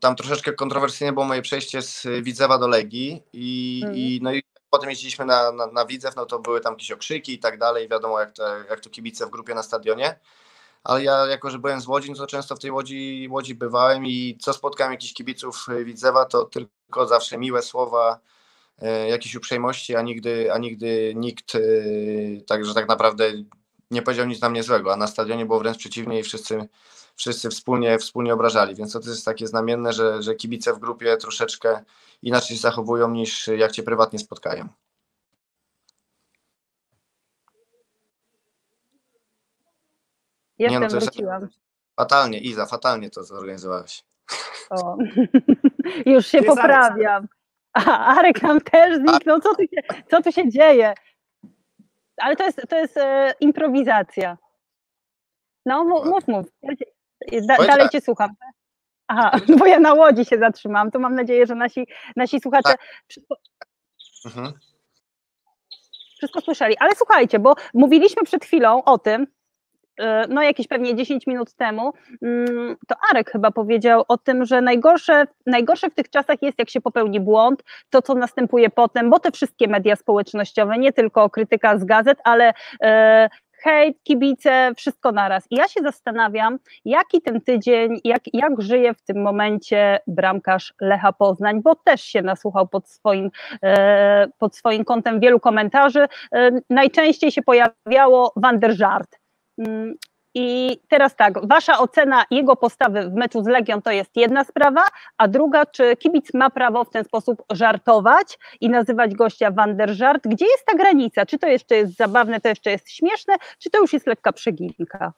tam troszeczkę kontrowersyjne było moje przejście z Widzewa do Legii i potem jeździliśmy na Widzew, no to były tam jakieś okrzyki i tak dalej, wiadomo jak to kibice w grupie na stadionie. Ale ja, jako że byłem z Łodzi, to często w tej Łodzi bywałem i co spotkałem jakichś kibiców Widzewa, to tylko zawsze miłe słowa, jakiejś uprzejmości, a nigdy nikt także tak naprawdę nie powiedział nic na mnie złego, a na stadionie było wręcz przeciwnie i wszyscy wspólnie obrażali, więc to jest takie znamienne, że kibice w grupie troszeczkę inaczej się zachowują niż jak cię prywatnie spotkają. Jestem, wróciłam. Fatalnie, Iza, fatalnie to zorganizowałeś. O, już się poprawiam. A Arek nam też zniknął, co tu się dzieje? Ale to jest improwizacja. No mów. Dalej cię słucham. Aha, bo ja na Łodzi się zatrzymałam, to mam nadzieję, że nasi słuchacze wszystko słyszeli. Ale słuchajcie, bo mówiliśmy przed chwilą o tym, no jakieś pewnie 10 minut temu, to Arek chyba powiedział o tym, że najgorsze w tych czasach jest, jak się popełni błąd, to co następuje potem, bo te wszystkie media społecznościowe, nie tylko krytyka z gazet, ale hejt, kibice, wszystko naraz. I ja się zastanawiam, jaki ten tydzień, jak żyje w tym momencie bramkarz Lecha Poznań, bo też się nasłuchał pod swoim kątem wielu komentarzy. Najczęściej się pojawiało Vanderhart. I teraz tak, wasza ocena jego postawy w meczu z Legią to jest jedna sprawa, a druga, czy kibic ma prawo w ten sposób żartować i nazywać gościa Vanderhart? Gdzie jest ta granica? Czy to jeszcze jest zabawne, to jeszcze jest śmieszne, czy to już jest lekka przeginka?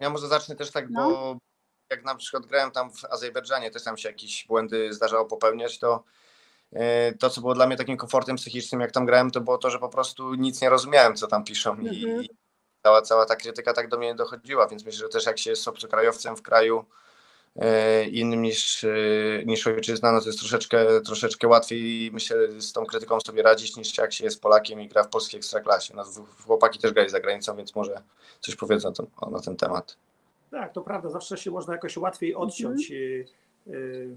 Ja może zacznę też tak, bo jak na przykład grałem tam w Azerbejdżanie, też tam się jakieś błędy zdarzało popełniać, to co było dla mnie takim komfortem psychicznym, jak tam grałem, to było to, że po prostu nic nie rozumiałem, co tam piszą i cała ta krytyka tak do mnie dochodziła, więc myślę, że też jak się jest obcokrajowcem w kraju innym niż ojczyzna, no to jest troszeczkę łatwiej, myślę, z tą krytyką sobie radzić, niż jak się jest Polakiem i gra w polskiej ekstraklasie. No, chłopaki też grali za granicą, więc może coś powiedzą na ten temat. Tak, to prawda, zawsze się można jakoś łatwiej odciąć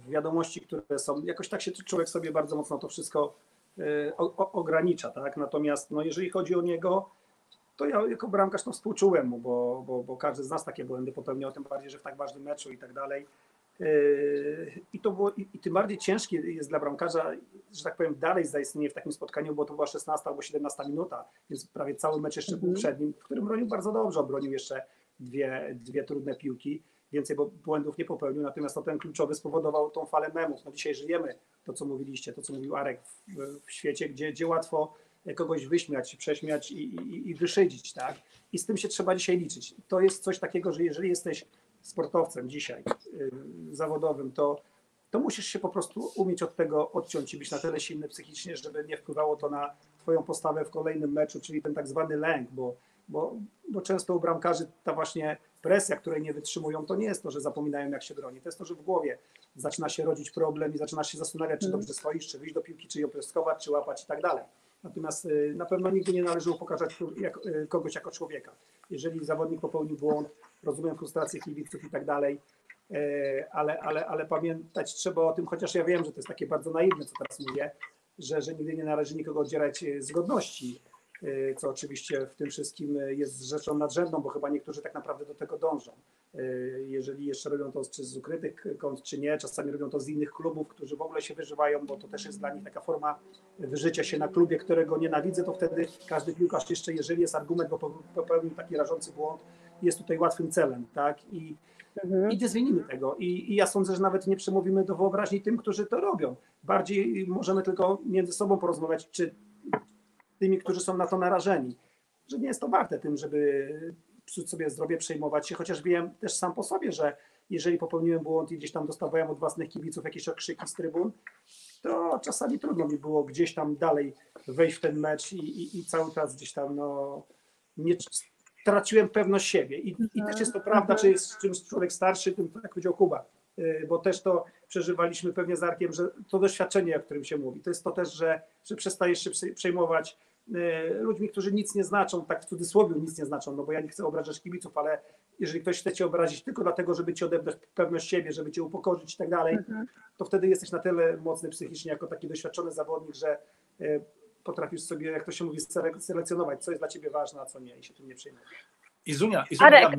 wiadomości, które są, jakoś tak się człowiek sobie bardzo mocno to wszystko ogranicza, tak? Natomiast no, jeżeli chodzi o niego, to ja jako bramkarz to współczułem mu, bo każdy z nas takie błędy popełniał, tym bardziej, że w tak ważnym meczu i tak dalej. I to było, i tym bardziej ciężkie jest dla bramkarza, że tak powiem, dalej zaistnienie w takim spotkaniu, bo to była 16 albo 17 minuta, więc prawie cały mecz jeszcze był przed nim, w którym bronił bardzo dobrze, obronił jeszcze dwie trudne piłki. Więcej błędów nie popełnił, natomiast ten kluczowy spowodował tą falę memów. No dzisiaj żyjemy, to co mówiliście, to co mówił Arek, w świecie, gdzie łatwo kogoś wyśmiać, prześmiać i wyszydzić, tak? I z tym się trzeba dzisiaj liczyć. To jest coś takiego, że jeżeli jesteś sportowcem dzisiaj zawodowym, to to musisz się po prostu umieć od tego odciąć i być na tyle silny psychicznie, żeby nie wpływało to na twoją postawę w kolejnym meczu, czyli ten tak zwany lęk, bo często u bramkarzy ta właśnie presja, której nie wytrzymują, to nie jest to, że zapominają jak się broni, to jest to, że w głowie zaczyna się rodzić problem i zaczyna się zastanawiać, czy dobrze stoisz, czy wyjść do piłki, czy ją piaskować, czy łapać i tak dalej. Natomiast na pewno nigdy nie należy upokarzać kogoś jako człowieka. Jeżeli zawodnik popełnił błąd, rozumiem frustrację kibiców i tak dalej, ale pamiętać trzeba o tym, chociaż ja wiem, że to jest takie bardzo naiwne, co teraz mówię, że nigdy nie należy nikogo oddzierać z godności, co oczywiście w tym wszystkim jest rzeczą nadrzędną, bo chyba niektórzy tak naprawdę do tego dążą. Jeżeli jeszcze robią to czy z ukrytych kąt, czy nie, czasami robią to z innych klubów, którzy w ogóle się wyżywają, bo to też jest dla nich taka forma wyżycia się na klubie, którego nienawidzę, to wtedy każdy piłkarz jeszcze, jeżeli jest argument, bo popełnił taki rażący błąd, jest tutaj łatwym celem, tak? I nie zmienimy tego. I ja sądzę, że nawet nie przemówimy do wyobraźni tym, którzy to robią. Bardziej możemy tylko między sobą porozmawiać, czy tymi, którzy są na to narażeni, że nie jest to warte tym, żeby psuć sobie zdrowie, przejmować się, chociaż wiem też sam po sobie, że jeżeli popełniłem błąd i gdzieś tam dostawałem od własnych kibiców jakieś okrzyki z trybun, to czasami trudno mi było gdzieś tam dalej wejść w ten mecz i cały czas gdzieś tam traciłem pewność siebie. I też jest to prawda, czy jest czymś człowiek starszy, tym tak powiedział Kuba, bo też to przeżywaliśmy pewnie z Arkiem, że to doświadczenie, o którym się mówi, to jest to też, że przestajesz się przejmować ludźmi, którzy nic nie znaczą, tak w cudzysłowie nic nie znaczą, no bo ja nie chcę obrażać kibiców, ale jeżeli ktoś chce cię obrazić tylko dlatego, żeby ci odebrać pewność siebie, żeby cię upokorzyć i tak dalej, to wtedy jesteś na tyle mocny psychicznie jako taki doświadczony zawodnik, że potrafisz sobie, jak to się mówi, selekcjonować, co jest dla ciebie ważne, a co nie, i się tym nie przejmujesz. Arek,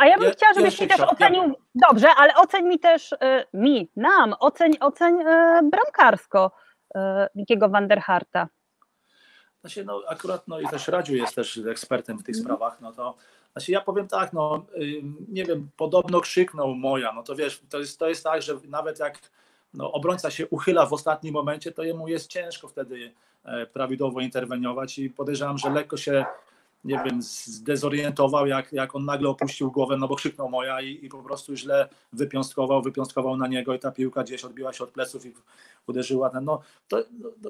ja bym chciała, żebyś mi też ocenił, dobrze, ale oceń mi też, oceń bramkarsko Mikiego Vanderharta. Znaczy, i też Radziu jest też ekspertem w tych sprawach, ja powiem tak, nie wiem, podobno krzyknął Moja, to jest tak, że nawet jak obrońca się uchyla w ostatnim momencie, to jemu jest ciężko wtedy prawidłowo interweniować i podejrzewam, że lekko się zdezorientował, jak on nagle opuścił głowę, bo krzyknął Moja i po prostu źle wypiąstkował na niego i ta piłka gdzieś odbiła się od pleców i uderzyła.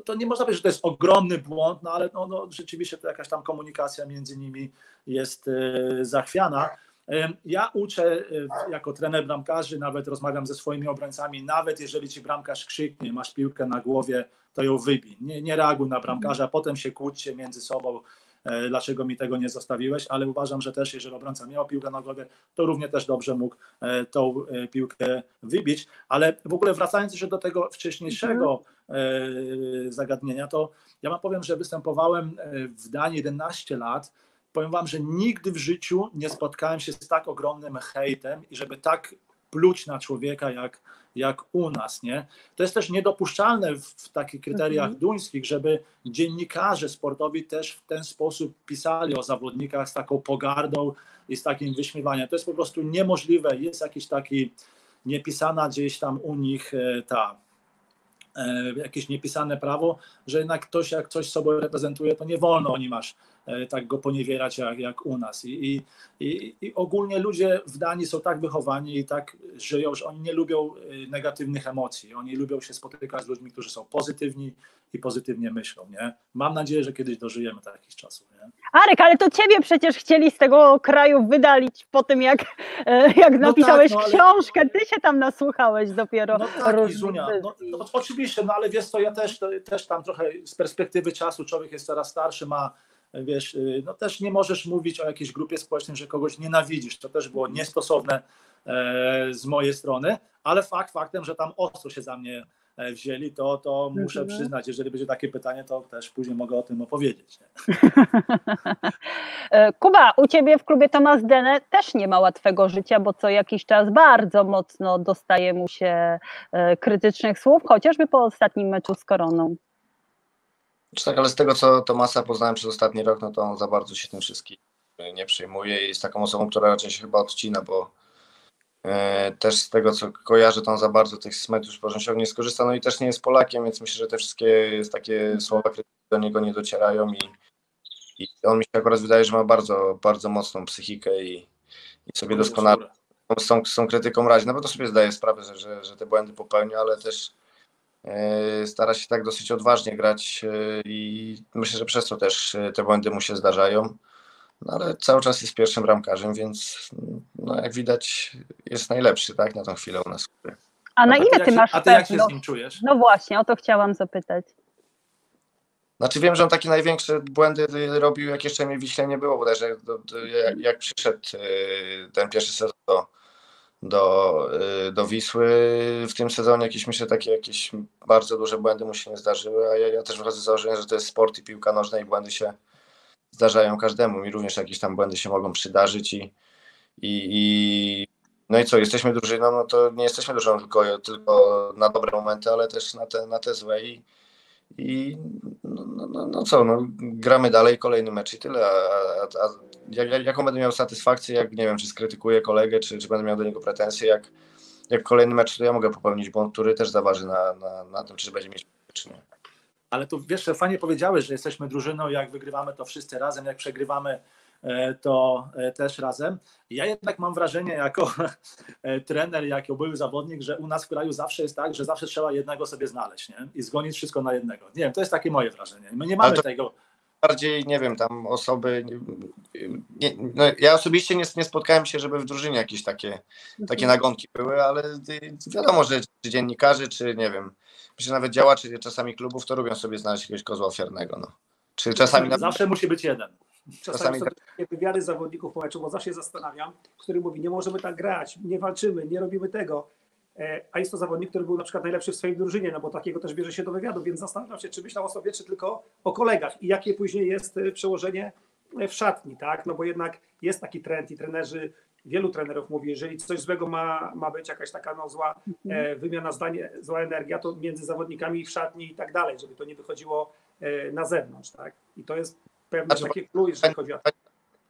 To nie można powiedzieć, że to jest ogromny błąd, ale rzeczywiście to jakaś tam komunikacja między nimi jest zachwiana. Ja uczę jako trener bramkarzy, nawet rozmawiam ze swoimi obrońcami, nawet jeżeli ci bramkarz krzyknie, masz piłkę na głowie, to ją wybij. Nie reaguj na bramkarza, potem się kłóćcie między sobą, dlaczego mi tego nie zostawiłeś, ale uważam, że też jeżeli obrońca miał piłkę na głowie, to równie też dobrze mógł tą piłkę wybić, ale w ogóle wracając jeszcze do tego wcześniejszego zagadnienia, to ja wam powiem, że występowałem w Danii 11 lat, powiem wam, że nigdy w życiu nie spotkałem się z tak ogromnym hejtem i żeby tak pluć na człowieka jak u nas, nie? To jest też niedopuszczalne w takich kryteriach duńskich, żeby dziennikarze sportowi też w ten sposób pisali o zawodnikach z taką pogardą i z takim wyśmiewaniem. To jest po prostu niemożliwe. Jest jakiś taki niepisana gdzieś tam u nich jakieś niepisane prawo, że jednak ktoś jak coś sobą reprezentuje, to nie wolno tak go poniewierać jak u nas. I ogólnie ludzie w Danii są tak wychowani i tak żyją, że oni nie lubią negatywnych emocji. Oni lubią się spotykać z ludźmi, którzy są pozytywni i pozytywnie myślą. Nie? Mam nadzieję, że kiedyś dożyjemy takich czasów. Nie? Arek, ale to ciebie przecież chcieli z tego kraju wydalić po tym, jak napisałeś książkę. Ale ty się tam nasłuchałeś dopiero. Izunia, oczywiście, ale wiesz co, ja też tam trochę z perspektywy czasu, człowiek jest coraz starszy, ma wiesz, też nie możesz mówić o jakiejś grupie społecznej, że kogoś nienawidzisz. To też było niestosowne z mojej strony, ale faktem, że tam ostro się za mnie wzięli, to muszę przyznać, jeżeli będzie takie pytanie, to też później mogę o tym opowiedzieć. Kuba, u ciebie w klubie Tomáš Dene też nie ma łatwego życia, bo co jakiś czas bardzo mocno dostaje mu się krytycznych słów, chociażby po ostatnim meczu z Koroną. Tak, ale z tego, co Tomasa poznałem przez ostatni rok, to on za bardzo się tym wszystkim nie przejmuje i jest taką osobą, która raczej się chyba odcina, bo też z tego, co kojarzę, to on za bardzo tych mediów społecznościowych nie skorzysta, i też nie jest Polakiem, więc myślę, że te wszystkie takie słowa do niego nie docierają i on mi się akurat wydaje, że ma bardzo, bardzo mocną psychikę i sobie doskonale z tą krytyką razi. Na pewno sobie zdaję sprawę, że te błędy popełnia, ale też stara się tak dosyć odważnie grać i myślę, że przez to też te błędy mu się zdarzają. No ale cały czas jest pierwszym bramkarzem, więc no, jak widać jest najlepszy, tak, na tą chwilę u nas. A na ile ty masz pewność? A ty jak się z nim czujesz? No właśnie, o to chciałam zapytać. Znaczy wiem, że on takie największe błędy robił, jak jeszcze mnie w Wiśle nie było, bodajże jak przyszedł ten pierwszy sezon do Wisły, w tym sezonie jakieś, myślę, takie jakieś bardzo duże błędy mu się nie zdarzyły, a ja też wychodzę z założenia, że to jest sport i piłka nożna i błędy się zdarzają każdemu, mi również jakieś tam błędy się mogą przydarzyć i no i co, jesteśmy drużyną, no to nie jesteśmy drużyną tylko na dobre momenty, ale też na te złe i no co, no gramy dalej, kolejny mecz i tyle, a jaką będę miał satysfakcję, jak nie wiem, czy skrytykuję kolegę, czy będę miał do niego pretensje, jak kolejny mecz, to ja mogę popełnić błąd, który też zaważy na tym, czy będzie mieć, czy nie. Ale tu wiesz, że fajnie powiedziałeś, że jesteśmy drużyną, jak wygrywamy, to wszyscy razem, jak przegrywamy, to też razem. Ja jednak mam wrażenie jako trener, jako były zawodnik, że u nas w kraju zawsze jest tak, że zawsze trzeba jednego sobie znaleźć, nie? I zgonić wszystko na jednego. Nie wiem, to jest takie moje wrażenie. My nie mamy tego... Bardziej, nie wiem, tam osoby... No, ja osobiście nie spotkałem się, żeby w drużynie jakieś takie nagonki były, ale wiadomo, że czy dziennikarzy, czy nie wiem, myślę, nawet działacze czasami klubów to robią sobie znaleźć jakiegoś kozła ofiarnego. No. Czy czasami zawsze musi być jeden. Czasami są takie wywiady zawodników po meczu, bo zawsze się zastanawiam, który mówi, nie możemy tak grać, nie walczymy, nie robimy tego. A jest to zawodnik, który był na przykład najlepszy w swojej drużynie, no bo takiego też bierze się do wywiadu, więc zastanawiam się, czy myślał o sobie, czy tylko o kolegach i jakie później jest przełożenie w szatni, tak? No bo jednak jest taki trend i trenerzy, wielu trenerów mówi, jeżeli coś złego ma być, jakaś taka no, zła wymiana zdań, zła energia, to między zawodnikami w szatni i tak dalej, żeby to nie wychodziło na zewnątrz, tak? I to jest pewne takie klucz, jeżeli chodzi o...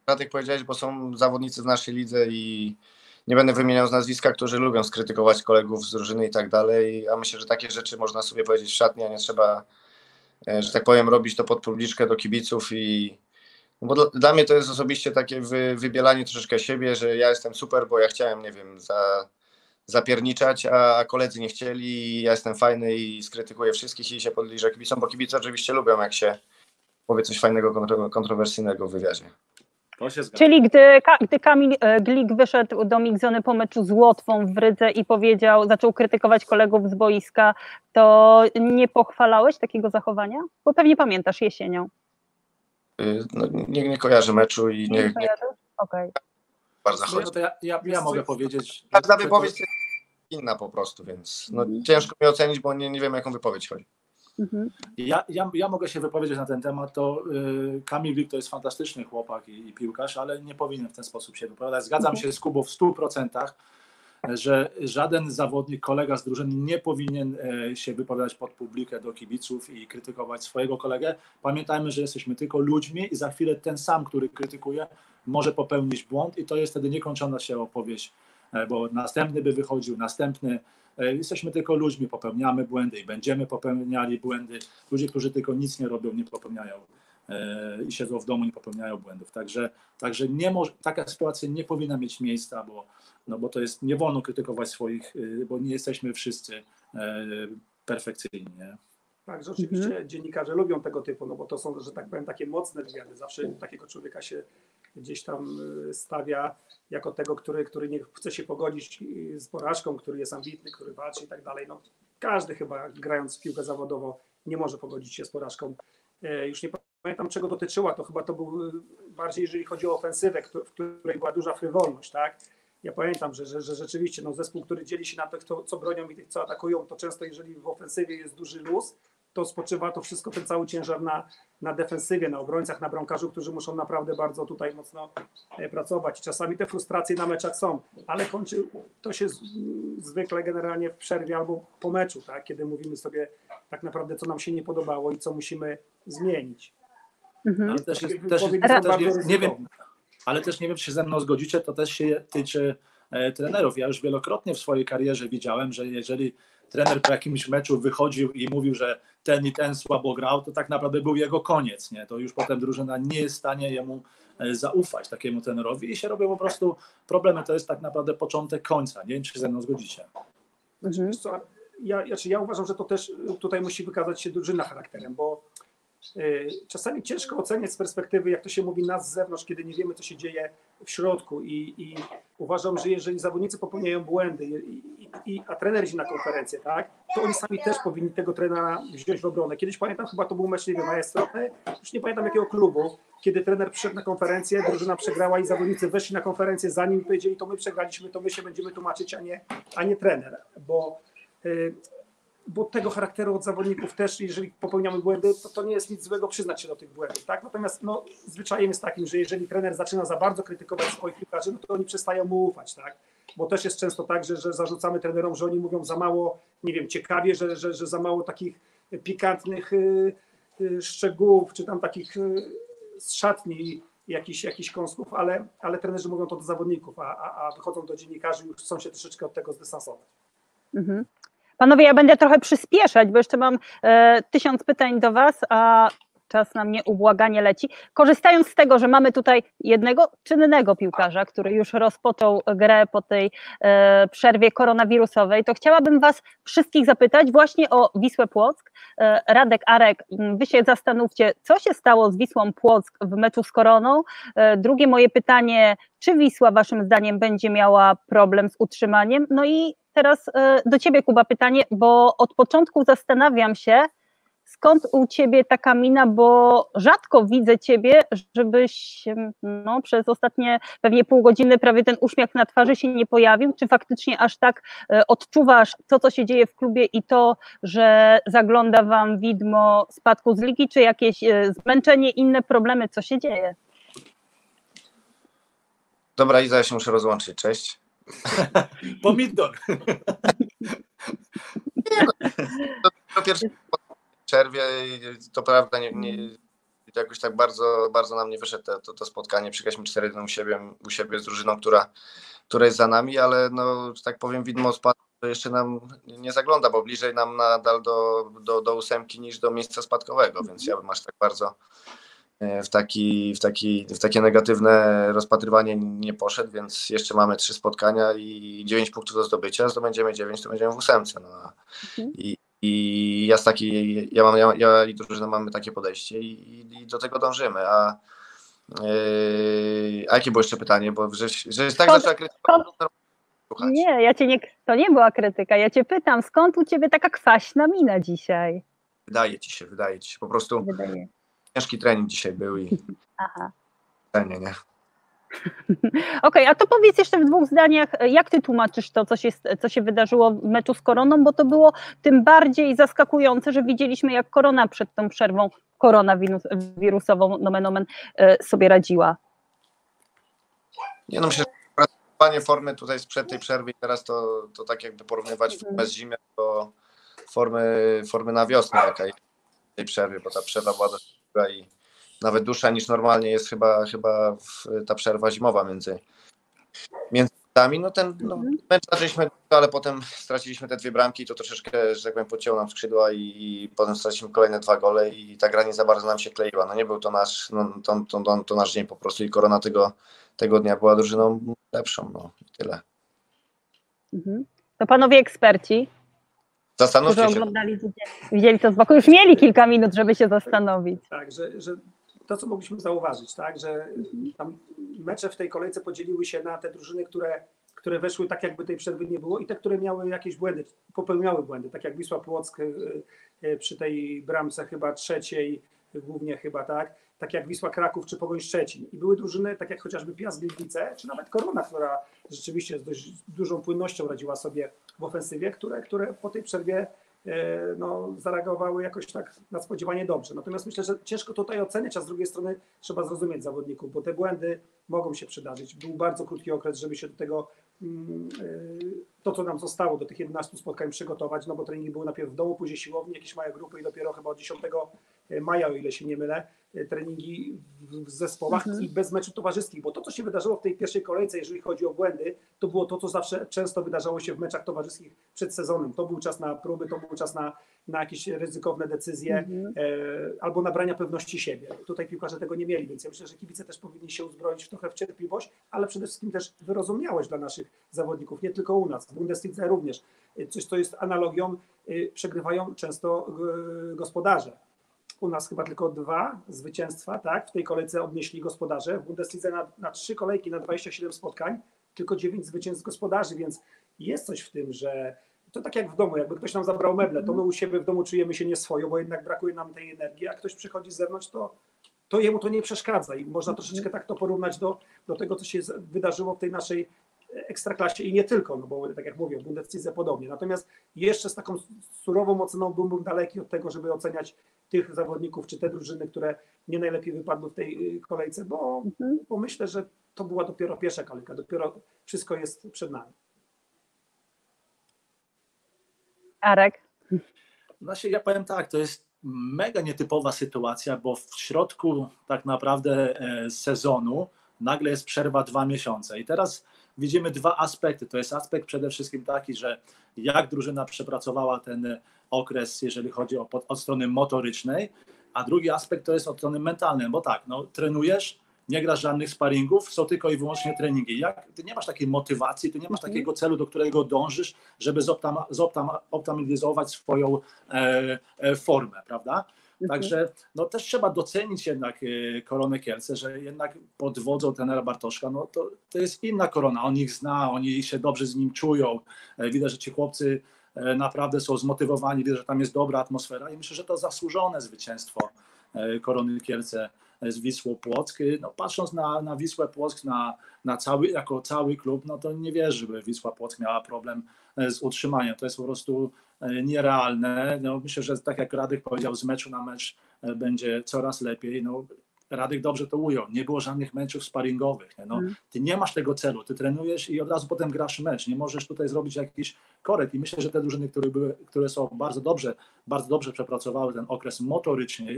Radek, powiedziałeś, bo są zawodnicy w naszej lidze i nie będę wymieniał z nazwiska, którzy lubią skrytykować kolegów z drużyny i tak dalej, a myślę, że takie rzeczy można sobie powiedzieć w szatni, a nie trzeba, że tak powiem, robić to pod publiczkę do kibiców i... Bo dla mnie to jest osobiście takie wybielanie troszeczkę siebie, że ja jestem super, bo ja chciałem, nie wiem, zapierniczać, a koledzy nie chcieli, ja jestem fajny i skrytykuję wszystkich i się podliżę kibicom, bo kibice oczywiście lubią, jak się powie coś fajnego, kontrowersyjnego w wywiadzie. Czyli gdy Kamil Glik wyszedł do Mixzony po meczu z Łotwą w Rydze i powiedział, zaczął krytykować kolegów z boiska, to nie pochwalałeś takiego zachowania? Bo pewnie pamiętasz jesienią. No, nie kojarzę meczu i nie. Okej. Bardzo chodzi. Ja mogę powiedzieć. Każda wypowiedź jest inna po prostu, więc no, ciężko mi ocenić, bo nie wiem, jaką wypowiedź chodzi. Ja mogę się wypowiedzieć na ten temat, to Kamil Glik to jest fantastyczny chłopak i piłkarz, ale nie powinien w ten sposób się wypowiadać. Zgadzam się z Kubą w 100%, że żaden zawodnik, kolega z drużyny nie powinien się wypowiadać pod publikę do kibiców i krytykować swojego kolegę. Pamiętajmy, że jesteśmy tylko ludźmi i za chwilę ten sam, który krytykuje, może popełnić błąd i to jest wtedy niekończona się opowieść, bo następny by wychodził, następny. Jesteśmy tylko ludźmi, popełniamy błędy i będziemy popełniali błędy. Ludzie, którzy tylko nic nie robią, nie popełniają i siedzą w domu, nie popełniają błędów. Także taka sytuacja nie powinna mieć miejsca, bo to jest, nie wolno krytykować swoich, bo nie jesteśmy wszyscy perfekcyjni. Nie? Także oczywiście dziennikarze lubią tego typu, no bo to są, że tak powiem, takie mocne wywiady. Zawsze takiego człowieka się gdzieś tam stawia jako tego, który nie chce się pogodzić z porażką, który jest ambitny, który walczy i tak dalej. No, każdy chyba grając w piłkę zawodowo nie może pogodzić się z porażką. Już nie pamiętam, czego dotyczyła, to chyba to był bardziej, jeżeli chodzi o ofensywę, w której była duża frywolność, tak? Ja pamiętam, że rzeczywiście no, zespół, który dzieli się na tych, co bronią i tych, co atakują, to często jeżeli w ofensywie jest duży luz, to spoczywa to wszystko, ten cały ciężar na defensywie, na obrońcach, na bramkarzu, którzy muszą naprawdę bardzo tutaj mocno pracować. Czasami te frustracje na meczach są, ale kończy to się zwykle generalnie w przerwie albo po meczu, tak? Kiedy mówimy sobie tak naprawdę, co nam się nie podobało i co musimy zmienić. Ale też nie wiem, czy się ze mną zgodzicie, to też się tyczy trenerów. Ja już wielokrotnie w swojej karierze widziałem, że jeżeli trener po jakimś meczu wychodził i mówił, że ten i ten słabo grał, to tak naprawdę był jego koniec. Nie? To już potem drużyna nie jest w stanie jemu zaufać takiemu trenerowi i się robią po prostu problemy. To jest tak naprawdę początek końca. Nie wiem, czy się ze mną zgodzicie. Ja uważam, że to też tutaj musi wykazać się drużyna charakterem, bo czasami ciężko oceniać z perspektywy, jak to się mówi, nas z zewnątrz, kiedy nie wiemy, co się dzieje w środku i uważam, że jeżeli zawodnicy popełniają błędy, a trener idzie na konferencję, tak, to oni sami też powinni tego trenera wziąć w obronę. Kiedyś pamiętam, chyba to był mecz, nie wiem, Maestropy, już nie pamiętam jakiego klubu, kiedy trener przyszedł na konferencję, drużyna przegrała i zawodnicy weszli na konferencję za nim i powiedzieli, to my przegraliśmy, to my się będziemy tłumaczyć, a nie trener, bo tego charakteru od zawodników też, jeżeli popełniamy błędy, to nie jest nic złego przyznać się do tych błędów, tak? Natomiast zwyczajem jest takim, że jeżeli trener zaczyna za bardzo krytykować swoich piłkarzy, to oni przestają mu ufać, tak? Bo też jest często tak, że zarzucamy trenerom, że oni mówią za mało, nie wiem, ciekawie, że za mało takich pikantnych szczegółów, czy tam takich z szatni jakichś kąsków, ale trenerzy mówią to do zawodników, a wychodzą do dziennikarzy i już chcą się troszeczkę od tego zdystansować. Mhm. Panowie, ja będę trochę przyspieszać, bo jeszcze mam 1000 pytań do was, a czas na mnie ubłaganie leci. Korzystając z tego, że mamy tutaj jednego czynnego piłkarza, który już rozpoczął grę po tej przerwie koronawirusowej, to chciałabym was wszystkich zapytać właśnie o Wisłę Płock. Radek, Arek, wy się zastanówcie, co się stało z Wisłą Płock w meczu z Koroną. Drugie moje pytanie, czy Wisła waszym zdaniem będzie miała problem z utrzymaniem? No i teraz do ciebie, Kuba, pytanie, bo od początku zastanawiam się, skąd u ciebie taka mina, bo rzadko widzę ciebie, żebyś przez ostatnie pewnie pół godziny prawie ten uśmiech na twarzy się nie pojawił. Czy faktycznie aż tak odczuwasz to, co się dzieje w klubie i to, że zagląda wam widmo spadku z ligi, czy jakieś zmęczenie, inne problemy, co się dzieje? Dobra, Iza, ja się muszę rozłączyć, cześć. Pomidor. To pierwsze w przerwie, to prawda, jakoś tak bardzo, bardzo nam nie wyszedł to spotkanie. Przegraliśmy 4-1 u siebie z drużyną, która jest za nami, ale że tak powiem, widmo spadku jeszcze nam nie zagląda, bo bliżej nam nadal do 8 niż do miejsca spadkowego, więc ja bym aż tak bardzo w takie negatywne rozpatrywanie nie poszedł, więc jeszcze mamy 3 spotkania i 9 punktów do zdobycia, zdobędziemy 9, to będziemy w 8. I ja i drużyna mamy takie podejście i do tego dążymy. A jakie było jeszcze pytanie? Bo żeś tak zaczęła krytykować. Nie, to nie była krytyka. Ja cię pytam, skąd u ciebie taka kwaśna mina dzisiaj? Wydaje ci się. Po prostu ciężki trening dzisiaj był i nie. Okej, a to powiedz jeszcze w 2 zdaniach, jak ty tłumaczysz to, co się wydarzyło w meczu z Koroną, bo to było tym bardziej zaskakujące, że widzieliśmy, jak Korona przed tą przerwą koronawirusową nomen omen sobie radziła. Nie, myślę, że porównywanie formy tutaj sprzed tej przerwy i teraz to tak jakby porównywać formę z zimy do formy na wiosnę, jaka jest w tej przerwie, bo ta przerwa była dość długa i nawet dłuższa niż normalnie jest chyba ta przerwa zimowa między nami. Mecz zaczęliśmy, ale potem straciliśmy te 2 bramki i to troszeczkę, że tak powiem, pocięło nam skrzydła i potem straciliśmy kolejne 2 gole i ta gra nie za bardzo nam się kleiła. Nie był to nasz dzień po prostu i Korona tego dnia była drużyną lepszą. I tyle. To panowie eksperci, którzy oglądali, widzieli to z boku, już mieli kilka minut, żeby się zastanowić. Tak, że to, co mogliśmy zauważyć, tak, że tam mecze w tej kolejce podzieliły się na te drużyny, które weszły tak, jakby tej przerwy nie było, i te, które miały jakieś błędy, popełniały błędy, tak jak Wisła Płock przy tej bramce chyba 3, głównie chyba, tak jak Wisła Kraków czy Pogoń Szczecin. I były drużyny, tak jak chociażby Piast Gliwice, czy nawet Korona, która rzeczywiście z dość dużą płynnością radziła sobie w ofensywie, które po tej przerwie zareagowały jakoś tak na spodziewanie dobrze. Natomiast myślę, że ciężko tutaj ocenić, a z drugiej strony trzeba zrozumieć zawodników, bo te błędy mogą się przydarzyć. Był bardzo krótki okres, żeby się do tego, to co nam zostało, do tych 11 spotkań przygotować, bo treningi były najpierw w domu, później siłowni, jakieś małe grupy i dopiero chyba od 10 maja, o ile się nie mylę, treningi w zespołach i bez meczów towarzyskich, bo to, co się wydarzyło w tej pierwszej kolejce, jeżeli chodzi o błędy, to było to, co zawsze często wydarzało się w meczach towarzyskich przed sezonem. To był czas na próby, to był czas na jakieś ryzykowne decyzje albo nabrania pewności siebie. Tutaj piłkarze tego nie mieli, więc ja myślę, że kibice też powinni się uzbroić w trochę w cierpliwość, ale przede wszystkim też wyrozumiałość dla naszych zawodników, nie tylko u nas, w Bundesliga również. Coś, co jest analogią, przegrywają często gospodarze. U nas chyba tylko 2 zwycięstwa, tak? W tej kolejce odnieśli gospodarze. W Bundeslidze na 3 kolejki, na 27 spotkań, tylko 9 zwycięstw gospodarzy, więc jest coś w tym, że to tak jak w domu, jakby ktoś nam zabrał meble, to my u siebie w domu czujemy się nieswojo, bo jednak brakuje nam tej energii, a ktoś przychodzi z zewnątrz, to jemu to nie przeszkadza i można troszeczkę tak to porównać do tego, co się wydarzyło w tej naszej Ekstraklasie i nie tylko, no bo tak jak mówię, w Bundeslidze podobnie. Natomiast jeszcze z taką surową oceną byłbym daleki od tego, żeby oceniać tych zawodników czy te drużyny, które nie najlepiej wypadły w tej kolejce, bo myślę, że to była dopiero pierwsza kolejka, dopiero wszystko jest przed nami. Arek? Znaczy, ja powiem tak, to jest mega nietypowa sytuacja, bo w środku tak naprawdę sezonu nagle jest przerwa 2 miesiące i teraz widzimy 2 aspekty. To jest aspekt przede wszystkim taki, że jak drużyna przepracowała ten okres, jeżeli chodzi od strony motorycznej, a drugi aspekt to jest od strony mentalnej, bo tak, no, trenujesz, nie grasz żadnych sparingów, są tylko i wyłącznie treningi. Ty nie masz takiej motywacji, ty nie masz takiego celu, do którego dążysz, żeby zoptymalizować swoją formę, prawda? Także no, też trzeba docenić jednak Koronę Kielce, że jednak pod wodzą trenera Bartoszka, no, to jest inna Korona, on ich zna, oni się dobrze z nim czują, widać, że ci chłopcy naprawdę są zmotywowani, widać, że tam jest dobra atmosfera i myślę, że to zasłużone zwycięstwo Korony Kielce z Wisłą Płock. No, patrząc na Wisłę Płock jako cały klub, no to nie wierzę, żeby Wisła Płock miała problem z utrzymaniem. To jest po prostu nierealne. No, myślę, że tak jak Radek powiedział, z meczu na mecz będzie coraz lepiej. No, Radek dobrze to ujął. Nie było żadnych meczów sparingowych. Nie? No, ty nie masz tego celu. Ty trenujesz i od razu potem grasz mecz. Nie możesz tutaj zrobić jakiś korekt. I myślę, że te drużyny, które są bardzo dobrze przepracowały ten okres motorycznie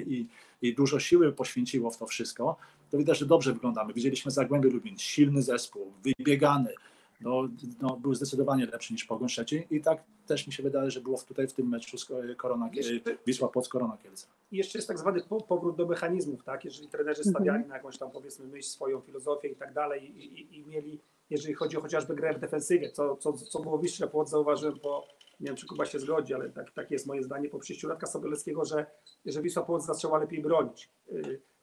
i dużo siły poświęciło w to wszystko, to widać, że dobrze wyglądamy. Widzieliśmy Zagłębie Lubin, silny zespół, wybiegany. No, był zdecydowanie lepszy niż Pogoń Szczecin i tak też mi się wydaje, że było tutaj w tym meczu Wisła Płock Korona Kielce. I jeszcze jest tak zwany powrót do mechanizmów, tak? Jeżeli trenerzy stawiali na jakąś tam, powiedzmy, myśl, swoją filozofię i tak dalej i mieli, jeżeli chodzi o chociażby grę w defensywie, co było Wisła Płock, zauważyłem po, nie wiem, czy Kuba się zgodzi, ale tak jest moje zdanie, po przyjściu Radka Sobolewskiego, że Wisła Płock zaczęła lepiej bronić.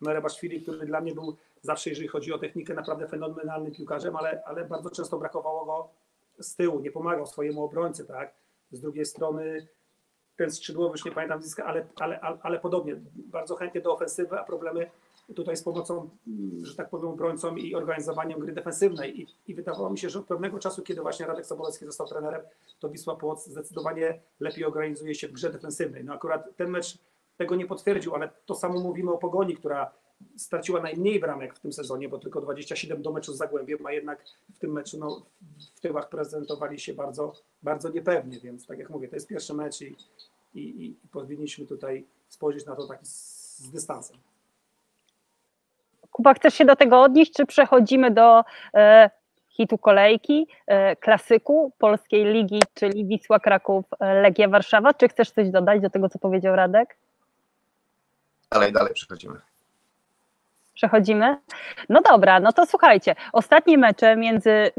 No, Rebaszwili, który dla mnie był zawsze, jeżeli chodzi o technikę, naprawdę fenomenalnym piłkarzem, ale bardzo często brakowało go z tyłu, nie pomagał swojemu obrońcy, tak? Z drugiej strony ten skrzydłowy, już nie pamiętam nazwiska, ale podobnie, bardzo chętnie do ofensywy, a problemy tutaj z pomocą, że tak powiem, obrońcom i organizowaniem gry defensywnej. I wydawało mi się, że od pewnego czasu, kiedy właśnie Radek Sobolewski został trenerem, to Wisła Płock zdecydowanie lepiej organizuje się w grze defensywnej. No akurat ten mecz tego nie potwierdził, ale to samo mówimy o Pogoni, która straciła najmniej bramek w tym sezonie, bo tylko 27 do meczu z Zagłębiem, a jednak w tym meczu w tyłach prezentowali się bardzo, bardzo niepewnie, więc tak jak mówię, to jest pierwszy mecz i powinniśmy tutaj spojrzeć na to tak z dystansem. Kuba, chcesz się do tego odnieść, czy przechodzimy do hitu kolejki, klasyku polskiej ligi, czyli Wisła Kraków, Legia Warszawa? Czy chcesz coś dodać do tego, co powiedział Radek? Dalej przechodzimy. Przechodzimy? No dobra, no to słuchajcie, ostatnie mecze między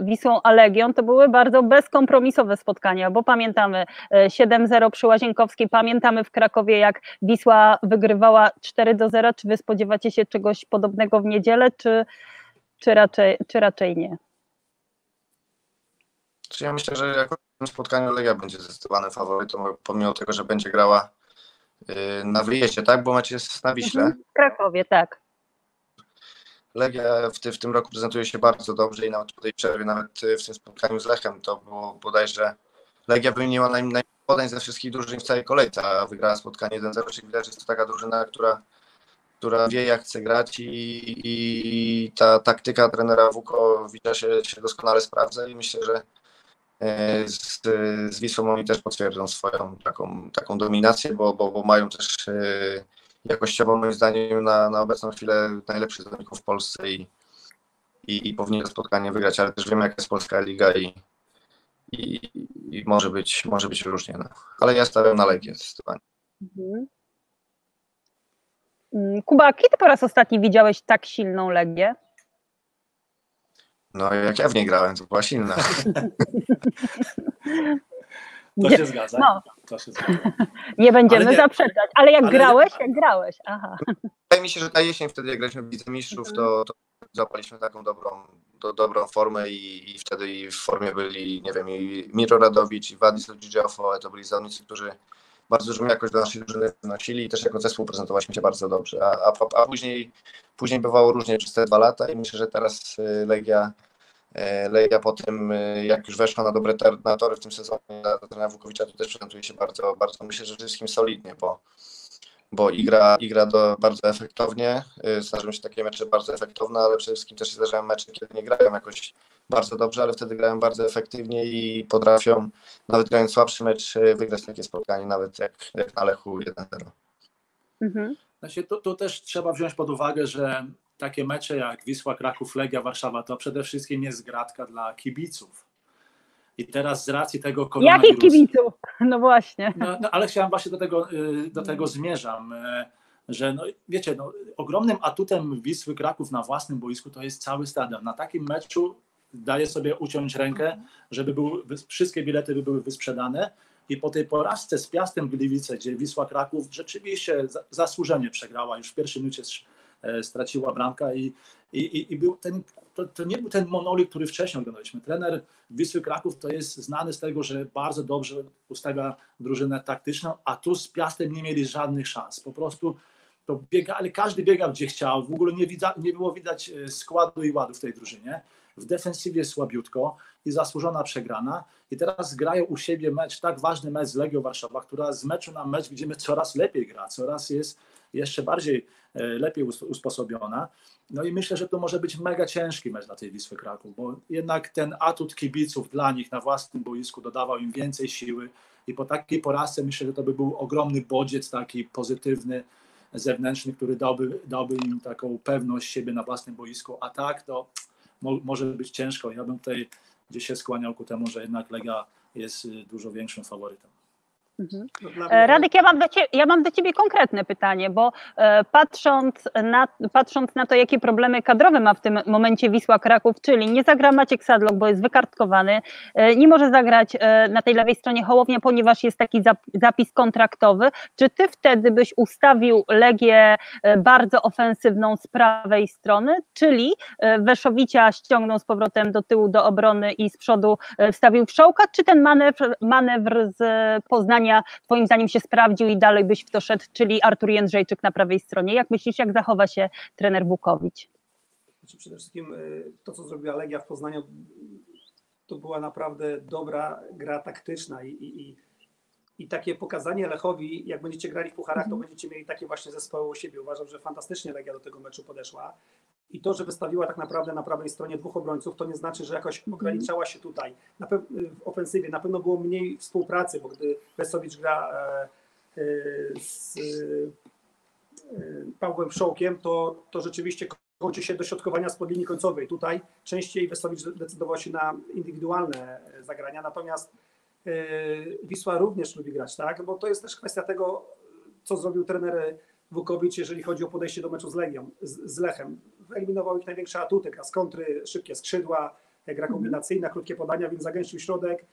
Wisłą a Legią to były bardzo bezkompromisowe spotkania, bo pamiętamy 7-0 przy Łazienkowskiej, pamiętamy w Krakowie, jak Wisła wygrywała 4-0, czy wy spodziewacie się czegoś podobnego w niedzielę, czy raczej nie? Czy ja myślę, że jako w tym spotkaniu Legia będzie zdecydowanym faworytem, pomimo tego, że będzie grała na wyjeździe, tak? Bo macie na Wiśle. W Krakowie, tak. Legia w tym roku prezentuje się bardzo dobrze i nawet po tej przerwie, nawet w tym spotkaniu z Lechem, to było bodajże Legia wymieniła najmniej podań ze wszystkich drużyn w całej kolejce, a wygrała spotkanie 1-0, czyli widać, że jest to taka drużyna, która wie, jak chce grać i ta taktyka trenera Vukovicza się doskonale sprawdza i myślę, że z Wisłą oni też potwierdzą swoją taką dominację, bo mają też jakościowo, moim zdaniem, na obecną chwilę najlepszych zawodników w Polsce i powinien to spotkanie wygrać, ale też wiemy, jaka jest polska liga i może być różnie. No. Ale ja stawiam na Legię zdecydowanie. Mhm. Kuba, kiedy po raz ostatni widziałeś tak silną Legię? No jak ja w niej grałem, to była silna. To się zgadza. No. To się zgadza. Nie będziemy zaprzeczać, ale jak grałeś. Aha. Wydaje mi się, że na jesień wtedy, jak graliśmy w Lidze Mistrzów, to zapaliśmy taką dobrą formę i wtedy w formie byli, nie wiem, i Miro Radowicz, i Wadis Ludziofo, to byli zawodnicy, którzy bardzo dużą jakość do naszej drużyny wnosili i też jako zespół prezentowaliśmy się bardzo dobrze, a później bywało różnie przez te 2 lata i myślę, że teraz Legia po tym, jak już weszła na dobre tory w tym sezonie na Vukovicza, to też prezentuje się bardzo, bardzo, myślę, że wszystkim solidnie, bo i gra bardzo efektownie, zdarzają się takie mecze bardzo efektowne, ale przede wszystkim też się zdarzają mecze, kiedy nie grają jakoś bardzo dobrze, ale wtedy grają bardzo efektywnie i potrafią, nawet grając słabszy mecz, wygrać takie spotkanie, nawet jak na Lechu 1-0. Mhm. Znaczy, tu też trzeba wziąć pod uwagę, że takie mecze jak Wisła Kraków, Legia Warszawa to przede wszystkim jest gratka dla kibiców. I teraz z racji tego koronawirusa... Jakich kibiców? No właśnie. No, ale chciałem właśnie do tego zmierzam, że no, wiecie, no, ogromnym atutem Wisły Kraków na własnym boisku to jest cały stadion. Na takim meczu daje sobie uciąć rękę, żeby wszystkie bilety by były wysprzedane i po tej porażce z Piastem Gliwice, gdzie Wisła Kraków rzeczywiście zasłużenie przegrała, już w pierwszym minucie straciła bramka i był to nie był ten monolit, który wcześniej oglądaliśmy. Trener Wisły Kraków to jest znany z tego, że bardzo dobrze ustawia drużynę taktyczną, a tu z Piastem nie mieli żadnych szans. Po prostu to ale każdy biegał gdzie chciał, w ogóle nie było widać składu i ładu w tej drużynie. W defensywie słabiutko i zasłużona przegrana. I teraz grają u siebie mecz, tak ważny mecz z Legią Warszawa, która z meczu na mecz widzimy coraz lepiej gra, coraz jest jeszcze bardziej lepiej usposobiona. No i myślę, że to może być mega ciężki mecz dla tej Wisły Kraków, bo jednak ten atut kibiców dla nich na własnym boisku dodawał im więcej siły i po takiej porażce myślę, że to by był ogromny bodziec taki pozytywny, zewnętrzny, który dałby im taką pewność siebie na własnym boisku, a tak to może być ciężko. Ja bym tutaj gdzieś się skłaniał ku temu, że jednak Legia jest dużo większym faworytem. Mhm. Radek, ja mam do Ciebie konkretne pytanie, bo patrząc na to, jakie problemy kadrowe ma w tym momencie Wisła Kraków, czyli nie zagra Maciek Sadlok, bo jest wykartkowany, nie może zagrać na tej lewej stronie Hołownia, ponieważ jest taki zapis kontraktowy. Czy Ty wtedy byś ustawił Legię bardzo ofensywną z prawej strony, czyli Weszowicia ściągnął z powrotem do tyłu do obrony i z przodu wstawił Wszołka, czy ten manewr z Poznania Twoim zdaniem się sprawdził i dalej byś w to szedł, czyli Artur Jędrzejczyk na prawej stronie? Jak myślisz, jak zachowa się trener Vuković? Przede wszystkim to, co zrobiła Legia w Poznaniu, to była naprawdę dobra gra taktyczna i takie pokazanie Lechowi, jak będziecie grali w pucharach, to będziecie mieli takie właśnie zespoły u siebie. Uważam, że fantastycznie Legia do tego meczu podeszła i to, że wystawiła tak naprawdę na prawej stronie 2 obrońców, to nie znaczy, że jakoś ograniczała się tutaj. W ofensywie na pewno było mniej współpracy, bo gdy Wesowicz gra z Pawłem Wszołkiem, to rzeczywiście kończy się dośrodkowania spod linii końcowej. Tutaj częściej Wesowicz decydował się na indywidualne zagrania, natomiast Wisła również lubi grać, tak? Bo to jest też kwestia tego, co zrobił trener Vuković, jeżeli chodzi o podejście do meczu z Legią, z Lechem. Wyeliminował ich największe atuty, gra z kontry, szybkie skrzydła, gra kombinacyjna, krótkie podania, więc zagęścił środek,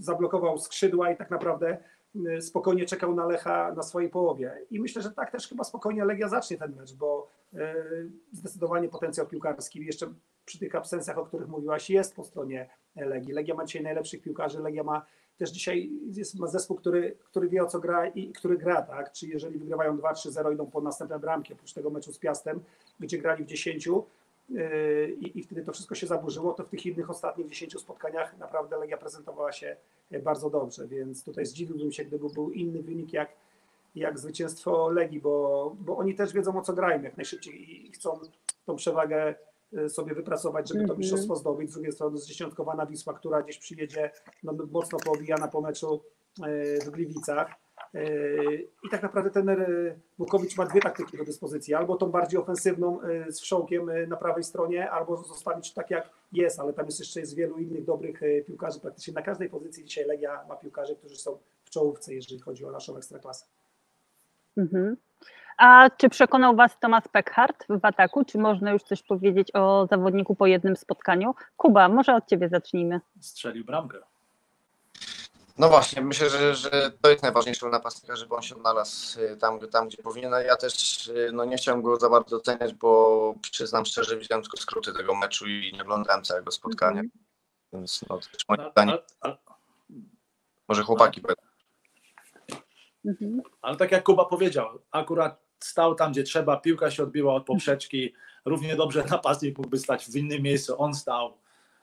zablokował skrzydła i tak naprawdę spokojnie czekał na Lecha na swojej połowie. I myślę, że tak też chyba spokojnie Legia zacznie ten mecz, bo zdecydowanie potencjał piłkarski jeszcze przy tych absencjach, o których mówiłaś, jest po stronie Legii. Legia ma dzisiaj najlepszych piłkarzy, Legia ma też dzisiaj ma zespół, który wie, o co gra i który gra, tak? Czyli jeżeli wygrywają 2-3-0, idą po następne bramki, oprócz tego meczu z Piastem, gdzie grali w 10 i wtedy to wszystko się zaburzyło, to w tych innych ostatnich 10 spotkaniach naprawdę Legia prezentowała się bardzo dobrze, więc tutaj zdziwiłbym się, gdyby był inny wynik jak zwycięstwo Legii, bo oni też wiedzą, o co grają jak najszybciej i chcą tą przewagę sobie wypracować, żeby to mistrzostwo zdobyć. Z drugiej strony zdziesiątkowana Wisła, która gdzieś przyjedzie mocno poobijana po meczu w Gliwicach. I tak naprawdę trener Vuković ma dwie taktyki do dyspozycji. Albo tą bardziej ofensywną z Wszołkiem na prawej stronie, albo zostawić tak jak jest, ale tam jeszcze jest wielu innych dobrych piłkarzy. Praktycznie na każdej pozycji dzisiaj Legia ma piłkarzy, którzy są w czołówce, jeżeli chodzi o naszą ekstraklasę. A czy przekonał Was Tomáš Pekhart w ataku? Czy można już coś powiedzieć o zawodniku po jednym spotkaniu? Kuba, może od Ciebie zacznijmy. Strzelił bramkę. No właśnie, myślę, że to jest najważniejsze u napastnika, żeby on się odnalazł tam gdzie powinien. Ja też nie chciałem go za bardzo oceniać, bo przyznam szczerze, widziałem tylko skróty tego meczu i nie oglądałem całego spotkania. Więc też moje pytanie. Może chłopaki będą. Ale tak jak Kuba powiedział, akurat stał tam, gdzie trzeba, piłka się odbiła od poprzeczki, równie dobrze napastnik mógłby stać w innym miejscu, on stał,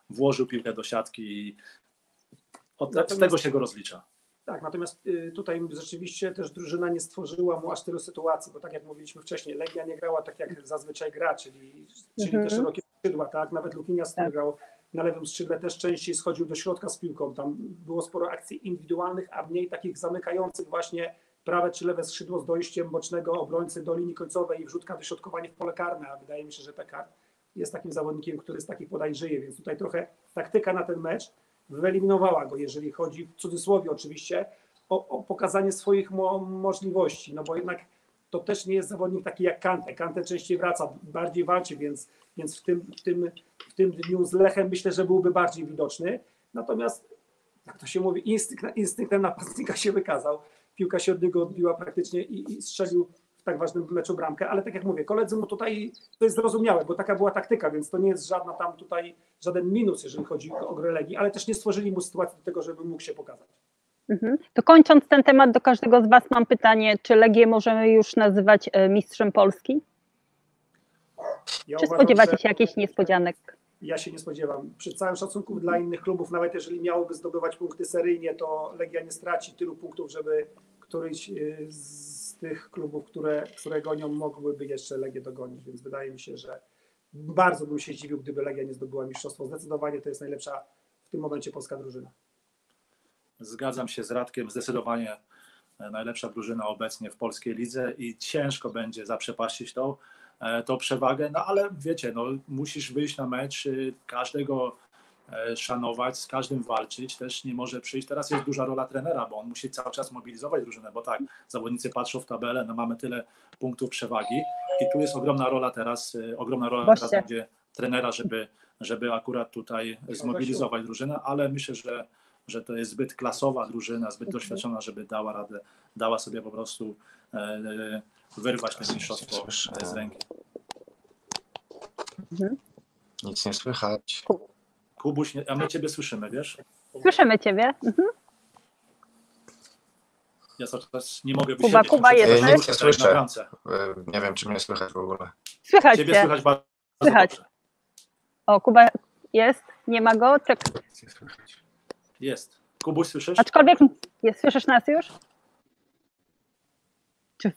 włożył piłkę do siatki i z tego się go rozlicza. Tak, natomiast tutaj rzeczywiście też drużyna nie stworzyła mu aż tylu sytuacji, bo tak jak mówiliśmy wcześniej, Legia nie grała tak jak zazwyczaj gra, czyli te szerokie skrzydła, tak? Nawet Lukinias grał na lewym skrzydle, też częściej schodził do środka z piłką, tam było sporo akcji indywidualnych, a mniej takich zamykających właśnie prawe czy lewe skrzydło z dojściem bocznego obrońcy do linii końcowej i wrzutka, dośrodkowanie w pole karne, a wydaje mi się, że Pekhart jest takim zawodnikiem, który z takich podań żyje, więc tutaj trochę taktyka na ten mecz wyeliminowała go, jeżeli chodzi, w cudzysłowie oczywiście, o pokazanie swoich możliwości, no bo jednak to też nie jest zawodnik taki jak Kante. Kante częściej wraca, bardziej walczy, więc w tym dniu z Lechem myślę, że byłby bardziej widoczny. Natomiast, jak to się mówi, instynktem napastnika się wykazał. Piłka się od niego odbiła praktycznie i strzelił w tak ważnym meczu bramkę. Ale tak jak mówię, koledzy mu tutaj, to jest zrozumiałe, bo taka była taktyka, więc to nie jest żaden minus, jeżeli chodzi o grę Legii, ale też nie stworzyli mu sytuacji do tego, żeby mógł się pokazać. To kończąc ten temat, do każdego z Was mam pytanie, czy Legię możemy już nazywać mistrzem Polski? Ja czy spodziewacie się jakichś niespodzianek? Ja się nie spodziewam. Przy całym szacunku dla innych klubów, nawet jeżeli miałoby zdobywać punkty seryjnie, to Legia nie straci tylu punktów, żeby któryś z tych klubów, które gonią, mogłyby jeszcze Legię dogonić, więc wydaje mi się, że bardzo bym się dziwił, gdyby Legia nie zdobyła mistrzostwa. Zdecydowanie to jest najlepsza w tym momencie polska drużyna. Zgadzam się z Radkiem, zdecydowanie najlepsza drużyna obecnie w polskiej lidze i ciężko będzie zaprzepaścić tą przewagę, ale wiecie, musisz wyjść na mecz, każdego szanować, z każdym walczyć, też nie może przyjść. Teraz jest duża rola trenera, bo on musi cały czas mobilizować drużynę, bo tak, zawodnicy patrzą w tabelę, mamy tyle punktów przewagi i tu jest ogromna rola teraz będzie trenera, żeby akurat tutaj zmobilizować drużynę, ale myślę, że to jest zbyt klasowa drużyna, zbyt doświadczona, żeby dała radę, dała sobie po prostu wyrwać to mistrzostwo z ręki. Nic nie słychać. Kubuś, a my Ciebie słyszymy, wiesz? Słyszymy Ciebie. Ja też nie mogę wysiedzieć. Kuba jest. Nic nie słyszę. Nie wiem, czy mnie słychać w ogóle. Słychać Ciebie. Ciebie słychać bardzo dobrze. O, Kuba jest, nie ma go. Czekaj. Jest. Kubuś, słyszysz? Aczkolwiek słyszysz nas już? Czy...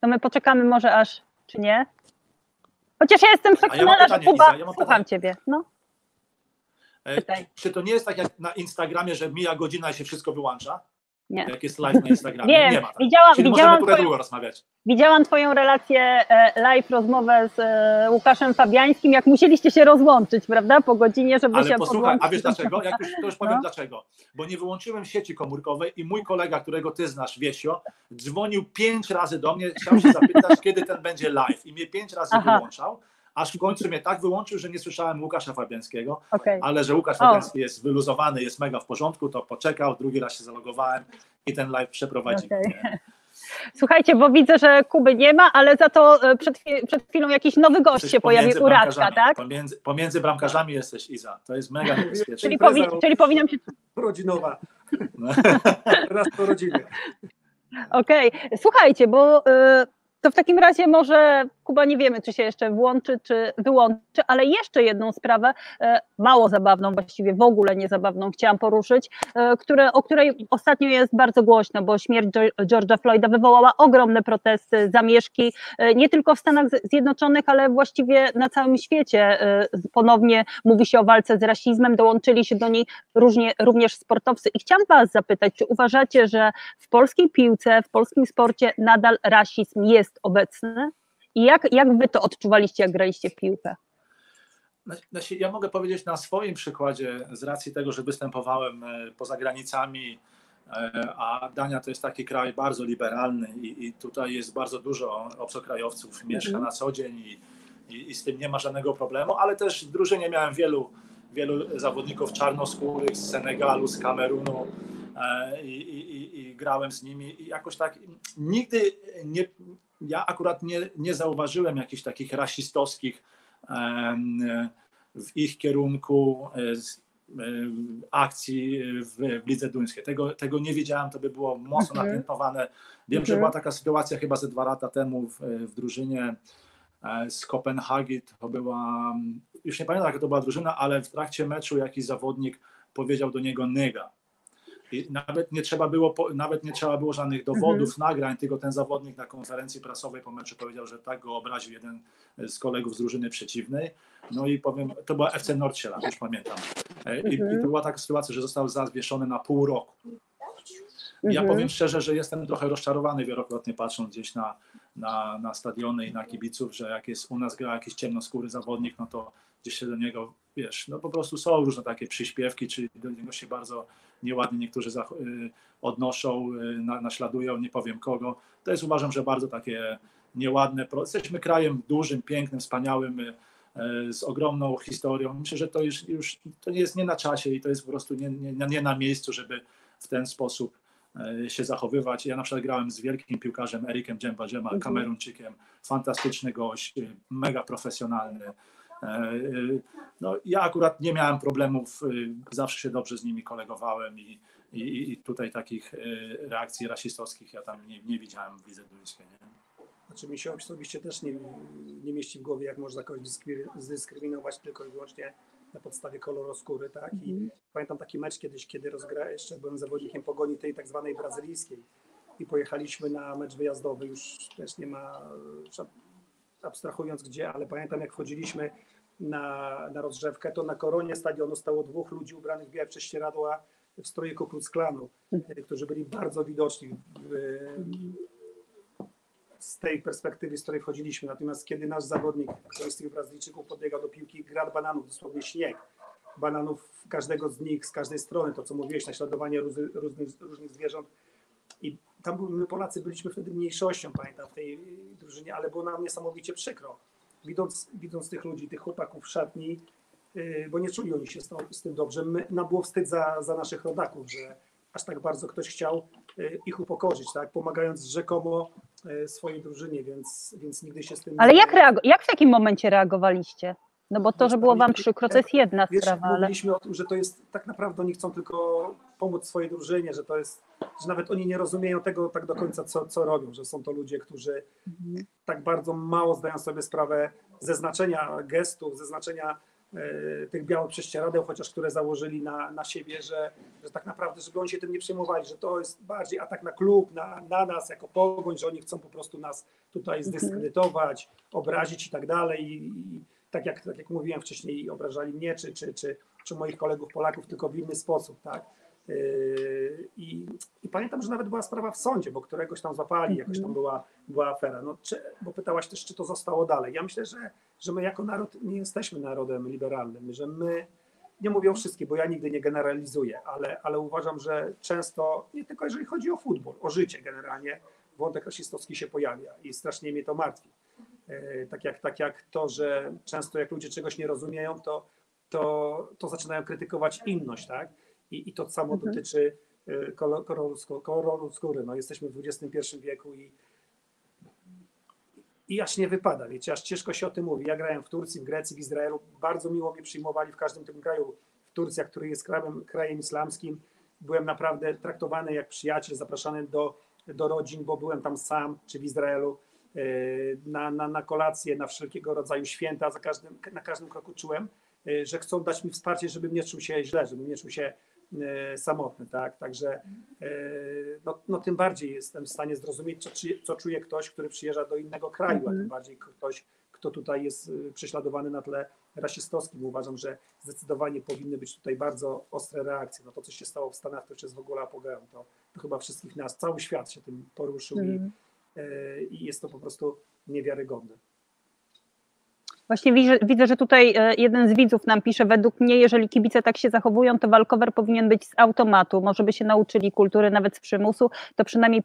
To my poczekamy może aż, czy nie? Chociaż ja jestem przekonana, że Kuba, słucham Ciebie. Czy to nie jest tak jak na Instagramie, że mija godzina i się wszystko wyłącza? Nie. Jak jest live na Instagramie? Nie ma. Widziałam Twoją relację live, rozmowę z Łukaszem Fabiańskim, jak musieliście się rozłączyć, prawda, po godzinie, żeby się posłuchać. A wiesz dlaczego? To już powiem dlaczego. Bo nie wyłączyłem sieci komórkowej i mój kolega, którego Ty znasz, Wiesio, dzwonił 5 razy do mnie, chciał się zapytać, kiedy ten będzie live i mnie 5 razy wyłączał. Aż w końcu mnie tak wyłączył, że nie słyszałem Łukasza Fabiańskiego, ale że Łukasz Fabiański jest wyluzowany, jest mega w porządku, to poczekał, drugi raz się zalogowałem i ten live przeprowadził. Słuchajcie, bo widzę, że Kuby nie ma, ale za to przed chwilą jakiś nowy gość się pojawił u Radka, tak? Pomiędzy bramkarzami jesteś, Iza, to jest mega niebezpieczne. Czyli powinnam się... Rodzinowa, raz po rodzinie. Słuchajcie, bo to w takim razie może... Kuba, nie wiemy, czy się jeszcze włączy, czy wyłączy, ale jeszcze jedną sprawę, mało zabawną, właściwie w ogóle niezabawną chciałam poruszyć, o której ostatnio jest bardzo głośno, bo śmierć George'a Floyda wywołała ogromne protesty, zamieszki, nie tylko w Stanach Zjednoczonych, ale właściwie na całym świecie. Ponownie mówi się o walce z rasizmem, dołączyli się do niej również sportowcy. I chciałam was zapytać, czy uważacie, że w polskiej piłce, w polskim sporcie nadal rasizm jest obecny? I jak wy to odczuwaliście, jak graliście w piłkę? Ja mogę powiedzieć na swoim przykładzie, z racji tego, że występowałem poza granicami, a Dania to jest taki kraj bardzo liberalny i tutaj jest bardzo dużo obcokrajowców, mieszka na co dzień i z tym nie ma żadnego problemu, ale też w drużynie miałem wielu zawodników czarnoskórych z Senegalu, z Kamerunu i grałem z nimi i jakoś tak nigdy nie... Ja akurat nie zauważyłem jakichś takich rasistowskich w ich kierunku akcji w Lidze Duńskiej. Tego nie wiedziałem, to by było mocno napiętnowane. Wiem, że była taka sytuacja chyba ze 2 lata temu w drużynie z Kopenhagi. To była, już nie pamiętam jaka to była drużyna, ale w trakcie meczu jakiś zawodnik powiedział do niego nega. I nawet nie trzeba było żadnych dowodów, nagrań, tylko ten zawodnik na konferencji prasowej po meczu powiedział, że tak go obraził jeden z kolegów z drużyny przeciwnej. No i powiem, to była FC Nordsjælland, już pamiętam. I była taka sytuacja, że został zawieszony na pół roku. Ja powiem szczerze, że jestem trochę rozczarowany wielokrotnie, patrząc gdzieś na stadiony i na kibiców, że jak jest u nas gra jakiś ciemnoskóry zawodnik, no to gdzieś się do niego, wiesz, no po prostu są różne takie przyśpiewki, czyli do niego się bardzo nieładnie niektórzy odnoszą, naśladują, nie powiem kogo. To jest, uważam, że bardzo takie nieładne. Jesteśmy krajem dużym, pięknym, wspaniałym, z ogromną historią. Myślę, że to już to jest nie na czasie i to jest po prostu nie na miejscu, żeby w ten sposób się zachowywać. Ja na przykład grałem z wielkim piłkarzem Erikiem Djemba-Djemba, Kamerunczykiem, fantastyczny gość, mega profesjonalny. No, ja akurat nie miałem problemów, zawsze się dobrze z nimi kolegowałem i tutaj takich reakcji rasistowskich ja tam nie widziałem w Lidze Duńskiej. Znaczy, mi się osobiście też nie mieści w głowie, jak można kogoś zdyskryminować tylko i wyłącznie na podstawie koloru skóry, tak? I pamiętam taki mecz kiedyś, kiedy jeszcze byłem zawodnikiem Pogoni, tej tak zwanej brazylijskiej, i pojechaliśmy na mecz wyjazdowy, już też nie ma, abstrahując gdzie, ale pamiętam, jak wchodziliśmy na rozgrzewkę, to na koronie stadionu stało 2 ludzi ubranych w białe prześcieradła w stroju Ku Klux Klanu, którzy byli bardzo widoczni z tej perspektywy, z której wchodziliśmy. Natomiast kiedy nasz zawodnik, któryś z tych Brazylijczyków, podbiegał do piłki, grad bananów, dosłownie śnieg, bananów każdego z nich, z każdej strony, to co mówiłeś, naśladowanie różnych zwierząt. I tam my Polacy byliśmy wtedy mniejszością, pamiętam, w tej drużynie, ale było nam niesamowicie przykro, widząc tych ludzi, tych chłopaków w szatni, bo nie czuli oni się z tym dobrze. Nam było wstyd za naszych rodaków, że aż tak bardzo ktoś chciał ich upokorzyć, tak? Pomagając rzekomo swojej drużynie, więc nigdy się z tym... Ale jak w takim momencie reagowaliście? No bo to, że było wam przykro, to jest jedna sprawa, ale... Mówiliśmy o tym, że to jest tak naprawdę, oni chcą tylko pomóc swojej drużynie, że to jest, że nawet oni nie rozumieją tego tak do końca, co robią, że są to ludzie, którzy tak bardzo mało zdają sobie sprawę ze znaczenia gestów, ze znaczenia tych białych prześcieradeł, chociaż które założyli na siebie, że tak naprawdę, żeby oni się tym nie przejmowali, że to jest bardziej atak na klub, na nas jako Pogoń, że oni chcą po prostu nas tutaj zdyskredytować, obrazić i tak dalej. Tak jak mówiłem wcześniej, obrażali mnie czy moich kolegów Polaków, tylko w inny sposób, tak? I pamiętam, że nawet była sprawa w sądzie, bo któregoś tam złapali, jakoś tam była afera. No, bo pytałaś też, czy to zostało dalej. Ja myślę, że my jako naród nie jesteśmy narodem liberalnym, że my, nie mówię o wszystkim, bo ja nigdy nie generalizuję, ale uważam, że często, nie tylko jeżeli chodzi o futbol, o życie generalnie, wątek rasistowski się pojawia i strasznie mnie to martwi. Tak jak to, że często jak ludzie czegoś nie rozumieją, to zaczynają krytykować inność, tak? I to samo dotyczy koloru skóry. No, jesteśmy w XXI wieku i aż nie wypada, wiecie, aż ciężko się o tym mówi. Ja grałem w Turcji, w Grecji, w Izraelu, bardzo miło mnie przyjmowali w każdym tym kraju. W Turcji, który jest krajem islamskim, byłem naprawdę traktowany jak przyjaciel, zapraszany do rodzin, bo byłem tam sam, czy w Izraelu. na kolacje, na wszelkiego rodzaju święta, na każdym kroku czułem, że chcą dać mi wsparcie, żebym nie czuł się źle, żebym nie czuł się samotny, tak? Także no, tym bardziej jestem w stanie zrozumieć, co czuje ktoś, który przyjeżdża do innego kraju, a tym bardziej ktoś, kto tutaj jest prześladowany na tle rasistowskim. Uważam, że zdecydowanie powinny być tutaj bardzo ostre reakcje. No to, co się stało w Stanach, to już jest w ogóle apogeum. To chyba wszystkich nas, cały świat się tym poruszył i jest to po prostu niewiarygodne. Właśnie widzę, że tutaj jeden z widzów nam pisze: według mnie, jeżeli kibice tak się zachowują, to walkover powinien być z automatu. Może by się nauczyli kultury nawet z przymusu, to przynajmniej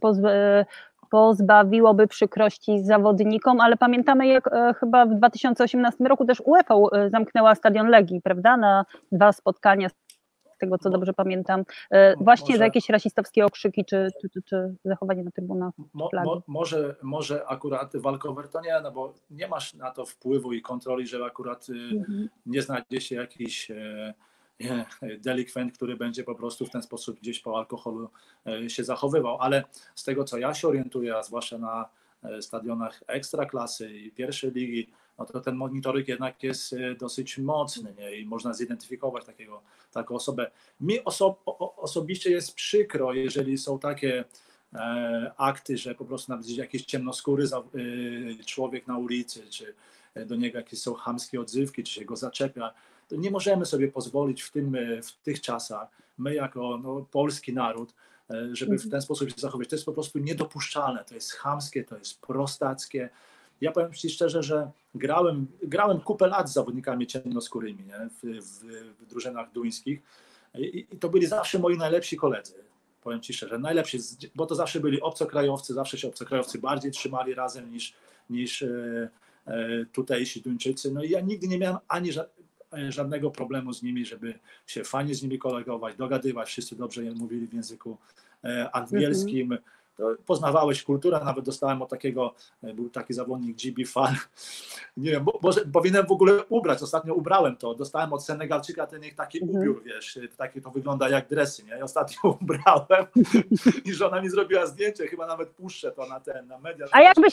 pozbawiłoby przykrości zawodnikom, ale pamiętamy, jak chyba w 2018 roku też UEFA zamknęła stadion Legii, prawda, na 2 spotkania, z tego co dobrze pamiętam, właśnie może za jakieś rasistowskie okrzyki czy zachowanie na trybunach. Może akurat walkover to nie, no bo nie masz na to wpływu i kontroli, że akurat nie znajdzie się jakiś delikwent, który będzie po prostu w ten sposób gdzieś po alkoholu się zachowywał, ale z tego co ja się orientuję, a zwłaszcza na stadionach Ekstraklasy i pierwszej ligi, no to ten monitoring jednak jest dosyć mocny, nie? I można zidentyfikować taką osobę. Mi osobiście jest przykro, jeżeli są takie akty, że po prostu nawet jakiś ciemnoskóry człowiek na ulicy, czy do niego jakieś są chamskie odzywki, czy się go zaczepia. To nie możemy sobie pozwolić w tych czasach, my jako polski naród, żeby w ten sposób się zachować. To jest po prostu niedopuszczalne, to jest chamskie, to jest prostackie. Ja powiem Ci szczerze, że grałem kupę lat z zawodnikami ciemnoskórymi, nie? W drużynach duńskich i to byli zawsze moi najlepsi koledzy. Powiem Ci szczerze, najlepsi, bo to zawsze byli obcokrajowcy, zawsze się obcokrajowcy bardziej trzymali razem niż tutejsi Duńczycy. No i ja nigdy nie miałem ani żadnego problemu z nimi, żeby się fajnie z nimi kolegować, dogadywać, wszyscy dobrze mówili w języku angielskim. To poznawałeś kulturę, nawet dostałem od takiego, był taki zawodnik GB Fan, nie wiem, może powinienem w ogóle ubrać, ostatnio ubrałem to, dostałem od Senegalczyka ten taki ubiór, wiesz, taki to wygląda jak dresy, nie? Ja ostatnio ubrałem i żona mi zrobiła zdjęcie, chyba nawet puszczę to na media.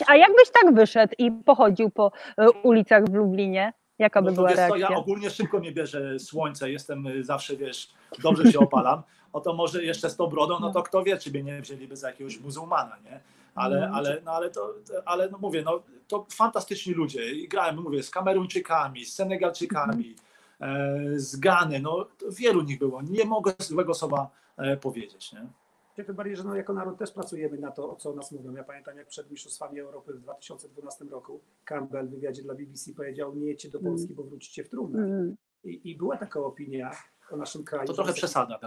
A jakbyś tak wyszedł i pochodził po ulicach w Lublinie? Jaka by była reakcja? Ja ogólnie szybko mnie bierze słońce, jestem zawsze, wiesz, dobrze się opalam, oto może jeszcze z tą brodą, no to kto wie, czy mnie nie wzięliby za jakiegoś muzułmana, nie? Ale no mówię, no to fantastyczni ludzie i grałem, mówię, z Kameruńczykami, z Senegalczykami, z Gany, no wielu nich było, nie mogę złego słowa powiedzieć, nie? Tym bardziej, że no, jako naród też pracujemy na to, o co nas mówią. Ja pamiętam, jak przed Mistrzostwami Europy w 2012 roku Campbell w wywiadzie dla BBC powiedział: nie jedźcie do Polski, bo wrócicie w trumnę. I była taka opinia o naszym kraju. To trochę przesada.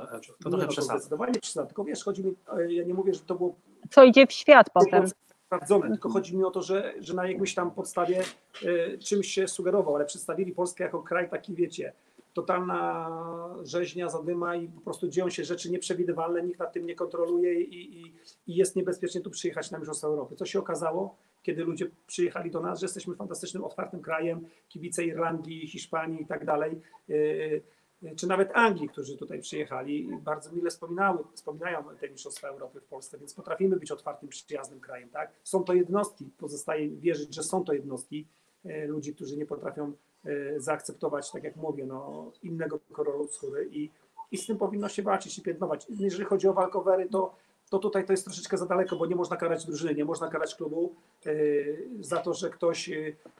To zdecydowanie przesada. Tylko wiesz, chodzi mi, ja nie mówię, że to było... Co idzie w świat potem. Sprawdzone, tylko chodzi mi o to, że na jakimś tam podstawie czymś się sugerował, ale przedstawili Polskę jako kraj taki, wiecie, totalna rzeźnia, zadyma i po prostu dzieją się rzeczy nieprzewidywalne, nikt nad tym nie kontroluje i jest niebezpiecznie tu przyjechać na Mistrzostwa Europy. Co się okazało, kiedy ludzie przyjechali do nas, że jesteśmy fantastycznym, otwartym krajem, kibice Irlandii, Hiszpanii i tak dalej, czy nawet Anglii, którzy tutaj przyjechali, bardzo mile wspominają te Mistrzostwa Europy w Polsce, więc potrafimy być otwartym, przyjaznym krajem, tak? Są to jednostki, pozostaje wierzyć, że są to jednostki ludzi, którzy nie potrafią zaakceptować, tak jak mówię, no, innego koloru skóry i z tym powinno się walczyć i piętnować. Jeżeli chodzi o walkowery, to tutaj to jest troszeczkę za daleko, bo nie można karać drużyny, nie można karać klubu za to, że ktoś,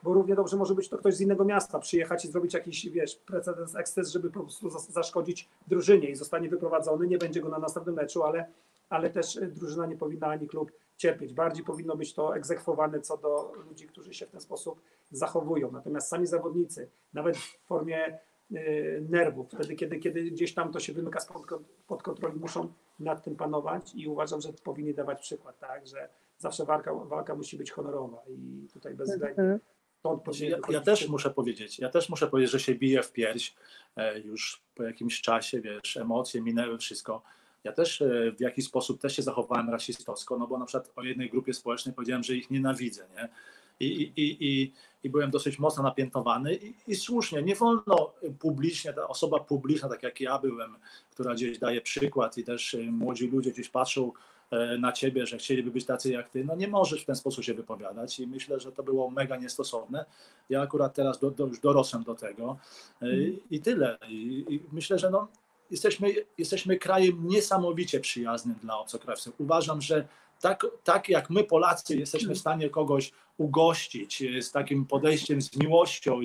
bo równie dobrze może być to ktoś z innego miasta, przyjechać i zrobić jakiś, wiesz, precedens, eksces, żeby po prostu zaszkodzić drużynie i zostanie wyprowadzony, nie będzie go na następnym meczu, ale też drużyna nie powinna ani klub cierpieć. Bardziej powinno być to egzekwowane co do ludzi, którzy się w ten sposób zachowują. Natomiast sami zawodnicy, nawet w formie nerwów, wtedy kiedy gdzieś tam to się wymyka spod kontroli, muszą nad tym panować i uważam, że powinni dawać przykład, tak, że zawsze walka musi być honorowa i tutaj bez względu. Ja też muszę powiedzieć, że się biję w pierś już po jakimś czasie, wiesz, emocje minęły, wszystko. Ja też w jakiś sposób się zachowałem rasistowsko, no bo na przykład o jednej grupie społecznej powiedziałem, że ich nienawidzę, nie? I byłem dosyć mocno napiętnowany i słusznie, nie wolno publicznie, ta osoba publiczna, tak jak ja byłem, która gdzieś daje przykład i też młodzi ludzie gdzieś patrzą na ciebie, że chcieliby być tacy jak ty, no nie możesz w ten sposób się wypowiadać i myślę, że to było mega niestosowne. Ja akurat teraz już dorosłem do tego i tyle. I myślę, że no, jesteśmy krajem niesamowicie przyjaznym dla obcokrajowców. Uważam, że tak jak my Polacy jesteśmy w stanie kogoś ugościć z takim podejściem, z miłością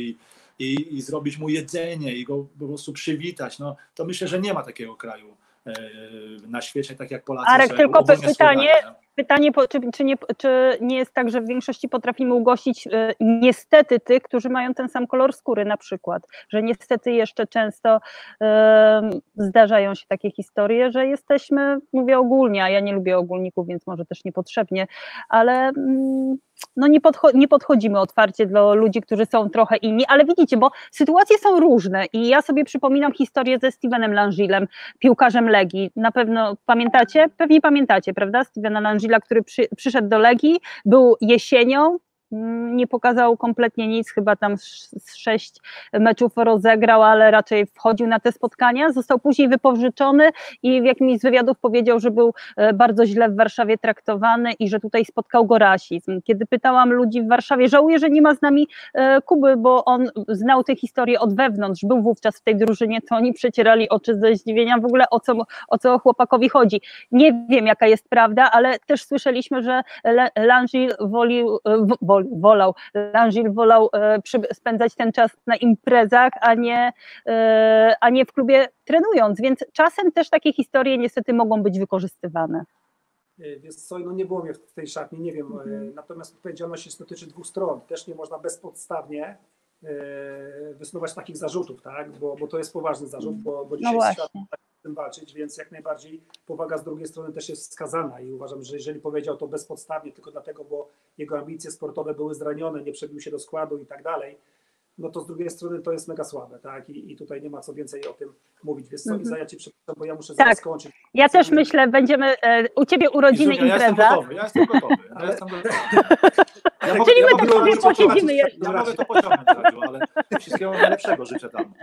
i zrobić mu jedzenie i go po prostu przywitać, no, to myślę, że nie ma takiego kraju na świecie, tak jak Polacy. Arek, tylko pytanie, czy nie jest tak, że w większości potrafimy ugościć niestety tych, którzy mają ten sam kolor skóry na przykład, że niestety jeszcze często zdarzają się takie historie, że jesteśmy, mówię ogólnie, a ja nie lubię ogólników, więc może też niepotrzebnie, ale no nie podchodzimy otwarcie do ludzi, którzy są trochę inni, ale widzicie, bo sytuacje są różne i ja sobie przypominam historię ze Stevenem Langellem, piłkarzem Legii, na pewno pamiętacie? Pewnie pamiętacie, prawda? Stevena Langella, który przyszedł do Legii, był jesienią, nie pokazał kompletnie nic, chyba tam 6 meczów rozegrał, ale raczej wchodził na te spotkania, został później wypożyczony i w jakimś z wywiadów powiedział, że był bardzo źle w Warszawie traktowany i że tutaj spotkał go rasizm. Kiedy pytałam ludzi w Warszawie, żałuję, że nie ma z nami Kuby, bo on znał tę historię od wewnątrz, był wówczas w tej drużynie, to oni przecierali oczy ze zdziwienia w ogóle o co chłopakowi chodzi. Nie wiem jaka jest prawda, ale też słyszeliśmy, że Langell wolał spędzać ten czas na imprezach, a nie w klubie trenując, więc czasem też takie historie niestety mogą być wykorzystywane. Wiesz co, no nie było mnie w tej szatni, nie wiem, natomiast odpowiedzialność jest dotyczy dwóch stron, też nie można bezpodstawnie wysnuwać takich zarzutów, tak? Bo to jest poważny zarzut, bo dzisiaj no świat z tym walczyć, więc jak najbardziej powaga z drugiej strony też jest wskazana i uważam, że jeżeli powiedział to bezpodstawnie tylko dlatego, bo jego ambicje sportowe były zranione, nie przebił się do składu i tak dalej, no to z drugiej strony to jest mega słabe, tak? I tutaj nie ma co więcej o tym mówić. Wiesz co, Iza, ja cię przepraszam, bo ja muszę zaraz skończyć. Ja też myślę, będziemy u ciebie urodziny impreza. Ja jestem gotowy. Czyli my to sobie posiedzimy jeszcze. Ja mogę to pociągnąć, ale wszystkiego najlepszego życzę tam.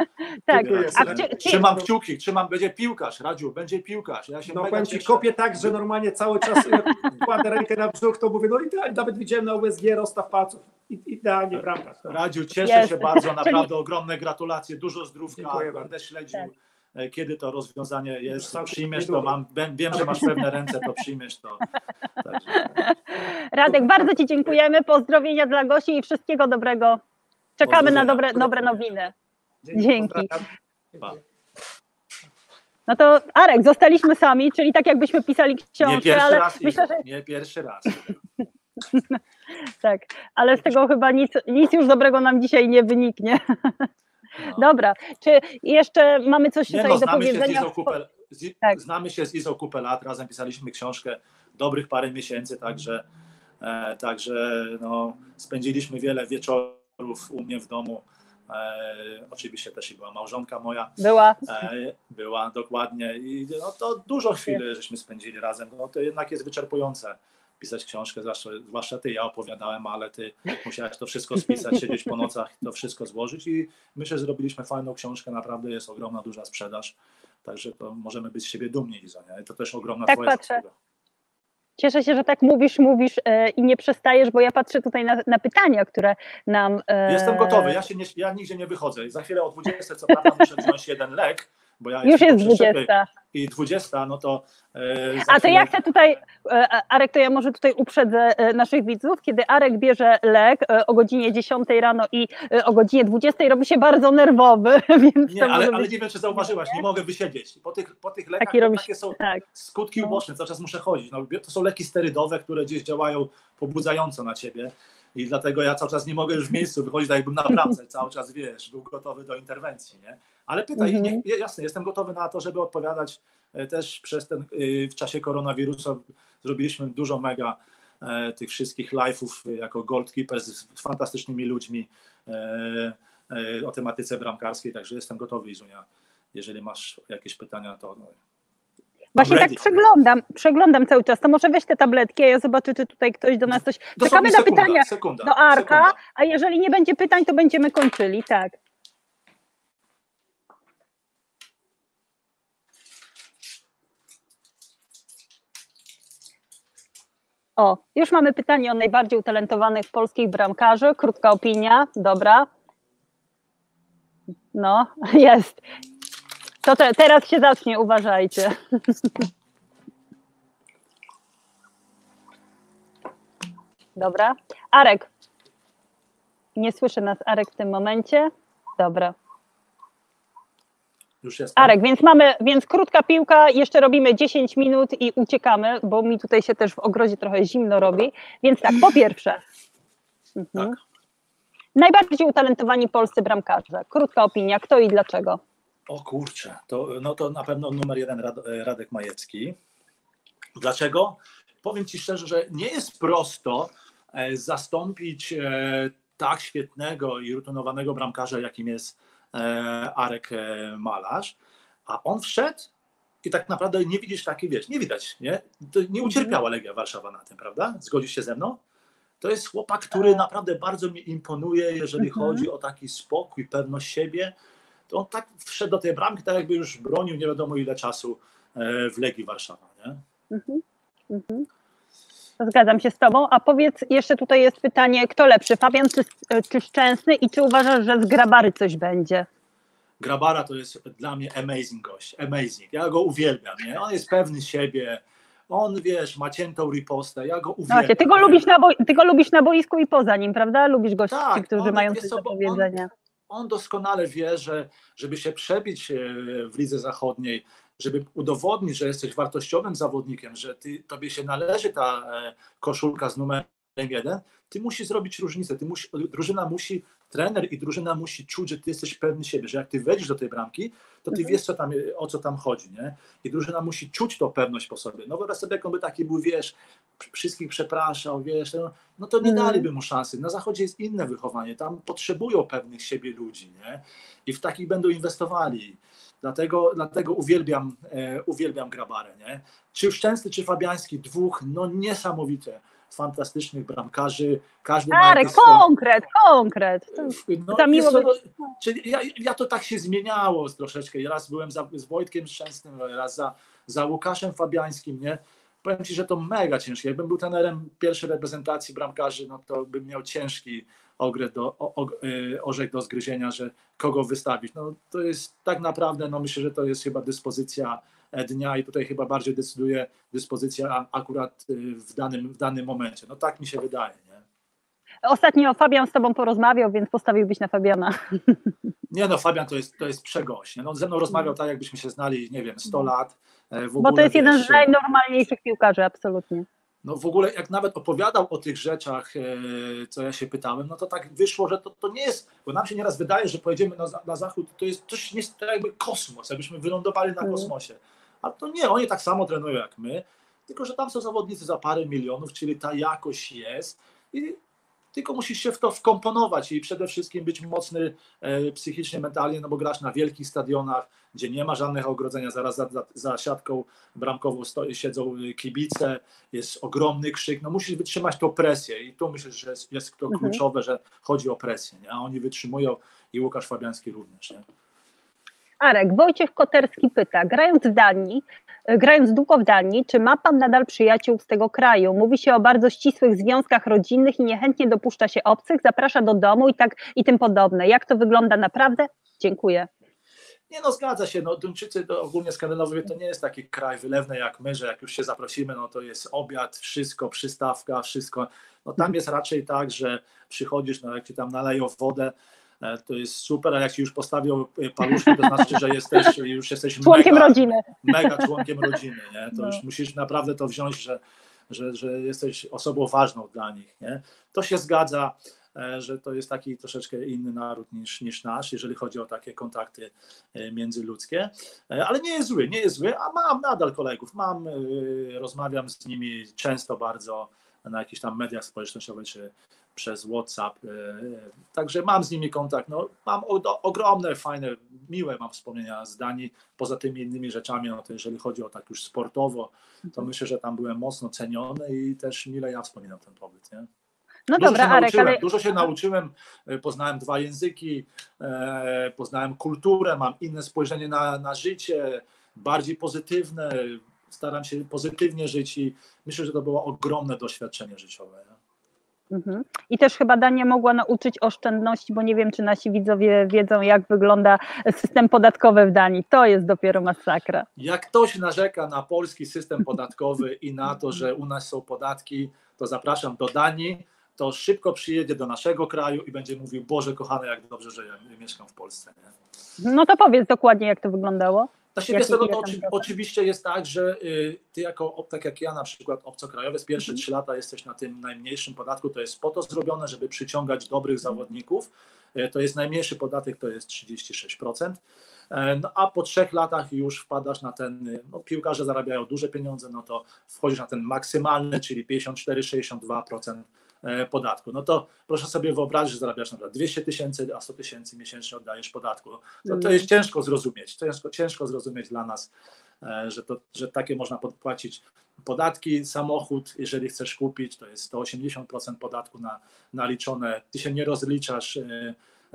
Tak. Trzymam kciuki, będzie piłkarz, Radziu, będzie piłkarz. Ja się kopię tak, że normalnie cały czas kładę rękę na brzuch, to mówię, no idealnie, nawet widziałem na USG rozstaw palców. Idealnie, prawda. Radziu, cieszę się bardzo, naprawdę ogromne gratulacje, dużo zdrówka, będę śledził. Kiedy to rozwiązanie jest, przyjmiesz to, wiem, że masz pewne ręce, to przyjmiesz to. Także. Radek, bardzo ci dziękujemy, pozdrowienia dla gości i wszystkiego dobrego. Czekamy na dobre nowiny. Dzięki. Pa. No to Arek, zostaliśmy sami, czyli tak jakbyśmy pisali książkę. Nie pierwszy raz. Tak, ale z tego chyba nic już dobrego nam dzisiaj nie wyniknie. No. Dobra, czy jeszcze mamy coś tutaj do powiedzenia? Znamy się z Izą kupę lat, razem pisaliśmy książkę dobrych parę miesięcy, także no, spędziliśmy wiele wieczorów u mnie w domu. Oczywiście też i była małżonka moja. Była, dokładnie. I no, to dużo chwil żeśmy spędzili razem. No, to jednak jest wyczerpujące pisać książkę, zwłaszcza ty, ja opowiadałem, ale ty musiałeś to wszystko spisać, siedzieć po nocach, to wszystko złożyć i myślę, że zrobiliśmy fajną książkę, naprawdę jest ogromna, duża sprzedaż, także to możemy być z siebie dumni, Iza, nie? To też ogromna twoja zasługa. Cieszę się, że tak mówisz i nie przestajesz, bo ja patrzę tutaj na pytania, które nam... Jestem gotowy, ja nigdzie nie wychodzę, za chwilę o 20 co prawda muszę wziąć jeden lek, bo ja już jest 20. I 20, no to... A to ja chcę tutaj, Arek, to ja może tutaj uprzedzę naszych widzów, kiedy Arek bierze lek o godzinie 10 rano i o godzinie 20 robi się bardzo nerwowy, więc... Nie, ale nie wiem, czy zauważyłaś, nie mogę wysiedzieć. Po tych lekach takie są skutki uboczne, cały czas muszę chodzić. No, to są leki sterydowe, które gdzieś działają pobudzająco na ciebie i dlatego ja cały czas nie mogę już w miejscu wychodzić, tak jakbym na bramce, cały czas, wiesz, był gotowy do interwencji, nie? Ale pytaj, jasne, jestem gotowy na to, żeby odpowiadać też w czasie koronawirusa. Zrobiliśmy dużo mega tych wszystkich live'ów jako goalkeeper z fantastycznymi ludźmi o tematyce bramkarskiej, także jestem gotowy, Izunia. Jeżeli masz jakieś pytania, to... Właśnie tak przeglądam cały czas, to może weź te tabletki, a ja zobaczę, czy tutaj ktoś do nas coś... Czekamy na pytania do Arka, a jeżeli nie będzie pytań, to będziemy kończyli, tak. O, już mamy pytanie o najbardziej utalentowanych polskich bramkarzy. Krótka opinia, dobra. No, jest. To teraz się zacznie, uważajcie. Dobra. Arek. Nie słyszy nas Arek w tym momencie. Dobra. Już jest. Arek, więc krótka piłka, jeszcze robimy 10 minut i uciekamy, bo mi tutaj się też w ogrodzie trochę zimno robi. Więc tak, po pierwsze. Tak. Najbardziej utalentowani polscy bramkarze. Krótka opinia, kto i dlaczego? O kurczę, to na pewno numer jeden Radek Majecki. Dlaczego? Powiem Ci szczerze, że nie jest prosto zastąpić tak świetnego i rutynowanego bramkarza, jakim jest Arek Malarz, a on wszedł i tak naprawdę nie widzisz takiej, wiesz, nie widać, nie? Nie ucierpiała Legia Warszawa na tym, prawda? Zgodzisz się ze mną? To jest chłopak, który naprawdę bardzo mi imponuje, jeżeli chodzi o taki spokój, pewność siebie. To on tak wszedł do tej bramki, tak jakby już bronił nie wiadomo ile czasu w Legii Warszawa, nie? Zgadzam się z Tobą, a powiedz, jeszcze tutaj jest pytanie, kto lepszy, Fabian czy Szczęsny i czy uważasz, że z Grabary coś będzie? Grabara to jest dla mnie amazing gość, amazing, ja go uwielbiam, nie? On jest pewny siebie, on wiesz, ma ciętą ripostę, ja go uwielbiam. Znaczy, ty go lubisz na boisku i poza nim, prawda? Lubisz gości, tak, którzy mają coś do powiedzenia. On doskonale wie, że żeby się przebić w Lidze Zachodniej, żeby udowodnić, że jesteś wartościowym zawodnikiem, że tobie się należy ta koszulka z numerem 1, ty musisz zrobić różnicę, trener i drużyna musi czuć, że ty jesteś pewny siebie, że jak ty wejdziesz do tej bramki, to ty wiesz o co tam chodzi, nie? I drużyna musi czuć tą pewność po sobie. No wyobraź sobie, jak on by taki był, wiesz, wszystkich przepraszał, wiesz, no to nie daliby mu szansy. Na Zachodzie jest inne wychowanie, tam potrzebują pewnych siebie ludzi, nie? I w takich będą inwestowali. Dlatego uwielbiam Grabarę, nie? Czy Szczęsny, czy Fabiański, dwóch, no niesamowite, fantastycznych bramkarzy. Każdy ma konkret. No, to miło być. Ja to tak się zmieniało troszeczkę. Raz byłem z Wojtkiem Szczęsnym, raz za Łukaszem Fabiańskim, nie? Powiem Ci, że to mega ciężkie. Jakbym był trenerem pierwszej reprezentacji bramkarzy, no to bym miał ciężki orzech do zgryzienia, że kogo wystawić. No to jest tak naprawdę, no myślę, że to jest chyba dyspozycja dnia i tutaj chyba bardziej decyduje dyspozycja akurat w danym momencie. No tak mi się wydaje, nie? Ostatnio Fabian z Tobą porozmawiał, więc postawiłbyś na Fabiana. Nie no, Fabian to jest przegość. No, ze mną rozmawiał tak, jakbyśmy się znali, nie wiem, 100 lat. Bo to jest jeden z najnormalniejszych piłkarzy, absolutnie. No w ogóle jak nawet opowiadał o tych rzeczach, co ja się pytałem, no to tak wyszło, że to nie jest, bo nam się nieraz wydaje, że pojedziemy na zachód, to jest coś, nie jest jakby kosmos, jakbyśmy wylądowali na kosmosie. A to nie, oni tak samo trenują jak my, tylko że tam są zawodnicy za parę milionów, czyli ta jakość jest i tylko musisz się w to wkomponować i przede wszystkim być mocny psychicznie, mentalnie, no bo grasz na wielkich stadionach, gdzie nie ma żadnych ogrodzenia, zaraz za siatką bramkową siedzą kibice, jest ogromny krzyk, no musisz wytrzymać tą presję i tu myślę, że jest to kluczowe, że chodzi o presję, nie? A oni wytrzymują i Łukasz Fabiański również, nie? Arek, Wojciech Koterski pyta, grając długo w Danii, czy ma Pan nadal przyjaciół z tego kraju? Mówi się o bardzo ścisłych związkach rodzinnych i niechętnie dopuszcza się obcych, zaprasza do domu i tak i tym podobne. Jak to wygląda naprawdę? Dziękuję. Nie no, zgadza się. No, Duńczycy, ogólnie Skandynawowie, to nie jest taki kraj wylewny jak my, że jak już się zaprosimy, no to jest obiad, wszystko, przystawka, wszystko. No tam jest raczej tak, że przychodzisz, no jak Ci tam naleją wodę, to jest super, a jak Ci już postawią paluszki, to znaczy, że jesteś członkiem rodziny. Mega członkiem rodziny, nie? To już musisz naprawdę to wziąć, że jesteś osobą ważną dla nich, nie? To się zgadza, że to jest taki troszeczkę inny naród niż nasz, jeżeli chodzi o takie kontakty międzyludzkie, ale nie jest zły, a mam nadal kolegów, rozmawiam z nimi często bardzo na jakichś tam mediach społecznościowych, czy przez WhatsApp, także mam z nimi kontakt, no, mam ogromne, fajne, miłe mam wspomnienia z Danii, poza tymi innymi rzeczami, no to jeżeli chodzi o tak już sportowo, to myślę, że tam byłem mocno ceniony i też mile ja wspominam ten pobyt, nie? No dobra, Arek, dużo się nauczyłem, poznałem dwa języki, poznałem kulturę, mam inne spojrzenie na życie, bardziej pozytywne, staram się pozytywnie żyć i myślę, że to było ogromne doświadczenie życiowe. I też chyba Dania mogła nauczyć oszczędności, bo nie wiem, czy nasi widzowie wiedzą, jak wygląda system podatkowy w Danii. To jest dopiero masakra. Jak ktoś narzeka na polski system podatkowy i na to, że u nas są podatki, to zapraszam do Danii, to szybko przyjedzie do naszego kraju i będzie mówił: Boże kochany, jak dobrze, że ja mieszkam w Polsce. Nie? No to powiedz dokładnie, jak to wyglądało. Oczywiście jest tak, że ty jako, tak jak ja na przykład, obcokrajowiec, pierwsze 3 lata jesteś na tym najmniejszym podatku. To jest po to zrobione, żeby przyciągać dobrych zawodników. To jest najmniejszy podatek, to jest 36%. No a po 3 latach już wpadasz na ten, no piłkarze zarabiają duże pieniądze, no to wchodzisz na ten maksymalny, czyli 54-62% podatku. No to proszę sobie wyobrazić, że zarabiasz na przykład 200 000, a 100 000 miesięcznie oddajesz podatku. To jest ciężko zrozumieć. Ciężko zrozumieć dla nas, że takie można podpłacić podatki. Samochód, jeżeli chcesz kupić, to jest 180% podatku naliczone. Ty się nie rozliczasz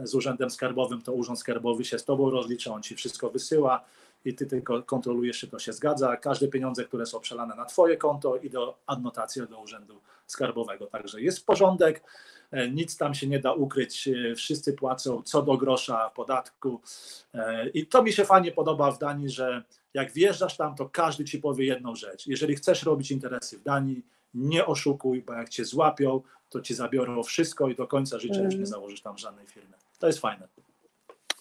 z urzędem skarbowym, to urząd skarbowy się z tobą rozlicza, on ci wszystko wysyła i ty tylko kontrolujesz, czy to się zgadza. Każde pieniądze, które są przelane na twoje konto, i do adnotacji do urzędu skarbowego. Także jest porządek, nic tam się nie da ukryć, wszyscy płacą co do grosza podatku i to mi się fajnie podoba w Danii, że jak wjeżdżasz tam, to każdy ci powie jedną rzecz. Jeżeli chcesz robić interesy w Danii, nie oszukuj, bo jak cię złapią, to ci zabiorą wszystko i do końca życia już nie założysz tam żadnej firmy. To jest fajne.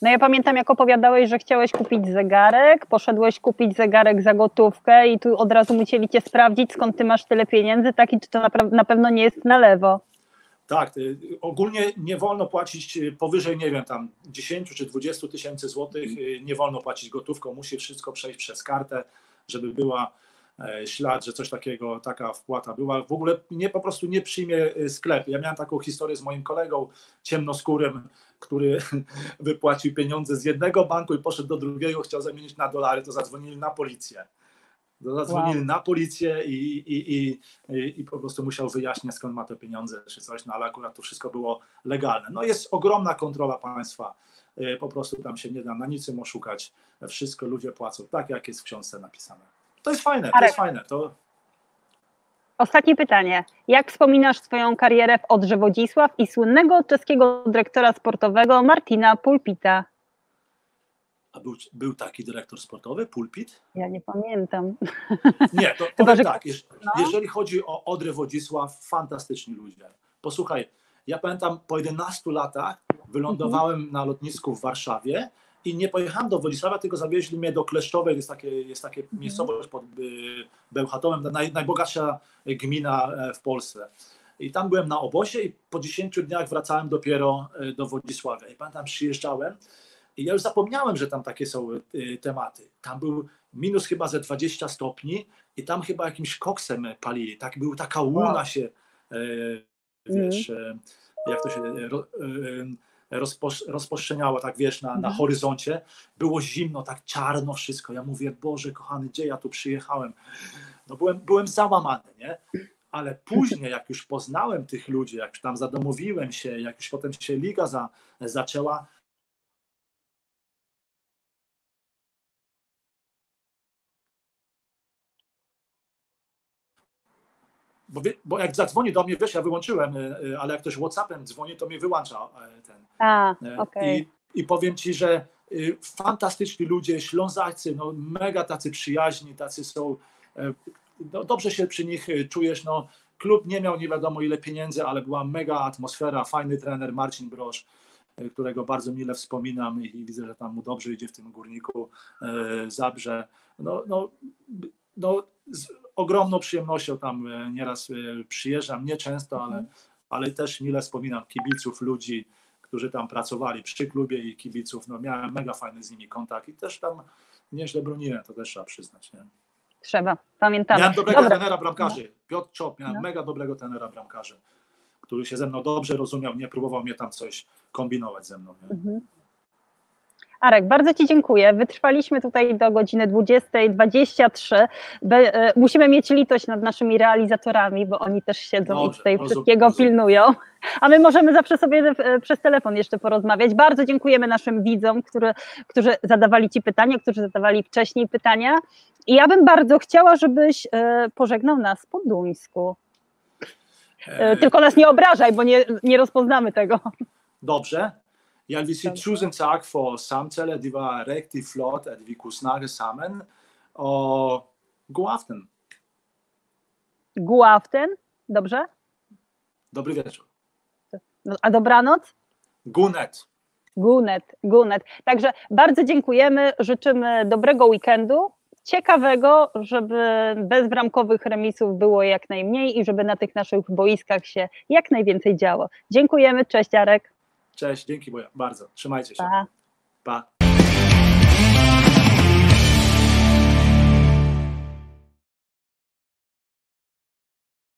No ja pamiętam, jak opowiadałeś, że chciałeś kupić zegarek, poszedłeś kupić zegarek za gotówkę i tu od razu musieli cię sprawdzić, skąd ty masz tyle pieniędzy, tak, i czy to na pewno nie jest na lewo. Tak, ogólnie nie wolno płacić powyżej, nie wiem, tam 10 czy 20 tysięcy złotych, nie wolno płacić gotówką, musi wszystko przejść przez kartę, żeby była ślad, że coś takiego, taka wpłata była. W ogóle po prostu nie przyjmie sklep. Ja miałem taką historię z moim kolegą ciemnoskórym, który wypłacił pieniądze z jednego banku i poszedł do drugiego, chciał zamienić na dolary, to zadzwonili na policję. I po prostu musiał wyjaśnić, skąd ma te pieniądze czy coś, no ale akurat to wszystko było legalne. No jest ogromna kontrola państwa, po prostu tam się nie da na niczym oszukać, wszystko ludzie płacą tak, jak jest w książce napisane. To jest fajne, Arek, to jest fajne. Ostatnie pytanie. Jak wspominasz swoją karierę w Odrze Wodzisław i słynnego czeskiego dyrektora sportowego Martina Pulpita? A był taki dyrektor sportowy, Pulpit? Ja nie pamiętam. Nie, to powiem tak. Jeżeli chodzi o Odrę Wodzisław, fantastyczni ludzie. Posłuchaj, ja pamiętam, po 11 latach wylądowałem na lotnisku w Warszawie. I nie pojechałem do Wodzisława, tylko zawieźli mnie do Kleszczowej, jest takie miejscowość pod Bełchatowem, najbogatsza gmina w Polsce. I tam byłem na obozie i po 10 dniach wracałem dopiero do Wodzisławia. I pamiętam, przyjeżdżałem i ja już zapomniałem, że tam takie są tematy. Tam był minus chyba ze 20 stopni i tam chyba jakimś koksem palili. Tak, była taka łuna się, wiesz, jak to się... rozprzestrzeniała, tak wiesz, na horyzoncie. Było zimno, tak czarno wszystko. Ja mówię: Boże kochany, gdzie ja tu przyjechałem? No byłem załamany, nie? Ale później, jak już poznałem tych ludzi, jak już tam zadomowiłem się, jak już potem się liga zaczęła, Bo jak zadzwoni do mnie, wiesz, ja wyłączyłem, ale jak ktoś WhatsAppem dzwoni, to mnie wyłącza ten. Okay. I powiem ci, że fantastyczni ludzie, Ślązacy, no mega tacy przyjaźni, tacy są, no dobrze się przy nich czujesz, no klub nie miał nie wiadomo ile pieniędzy, ale była mega atmosfera, fajny trener Marcin Broż, którego bardzo mile wspominam i widzę, że tam mu dobrze idzie w tym Górniku Zabrze. No z ogromną przyjemnością tam nieraz przyjeżdżam, nie często, ale też mile wspominam kibiców, ludzi, którzy tam pracowali przy klubie, i kibiców. No miałem mega fajny z nimi kontakt i też tam nieźle broniłem, to też trzeba przyznać. Nie? Trzeba, pamiętamy. Miałem dobrego trenera bramkarzy, Piotr Czop, miałem mega dobrego trenera bramkarzy, który się ze mną dobrze rozumiał, nie próbował mnie tam coś kombinować ze mną. Nie? Arek, bardzo ci dziękuję. Wytrwaliśmy tutaj do godziny 20:23. Musimy mieć litość nad naszymi realizatorami, bo oni też siedzą i tutaj wszystkiego pilnują. A my możemy zawsze sobie przez telefon jeszcze porozmawiać. Bardzo dziękujemy naszym widzom, którzy zadawali ci pytania, którzy zadawali wcześniej pytania. I ja bym bardzo chciała, żebyś pożegnał nas po duńsku. Tylko nas nie obrażaj, bo nie rozpoznamy tego. Dobrze. Jeg vil sige tusind tak for samtalen. Det var rigtig flot, at vi kunne snakke sammen. Og god aften. God aften. Dobrze? Dobry wieczór. A dobranoc? Gunet. Gunet, gunet. Także bardzo dziękujemy, życzymy dobrego weekendu, ciekawego, żeby bezbramkowych remisów było jak najmniej i żeby na tych naszych boiskach się jak najwięcej działo. Dziękujemy, cześć Arek. Cześć, dzięki bardzo, trzymajcie się. Pa. Pa.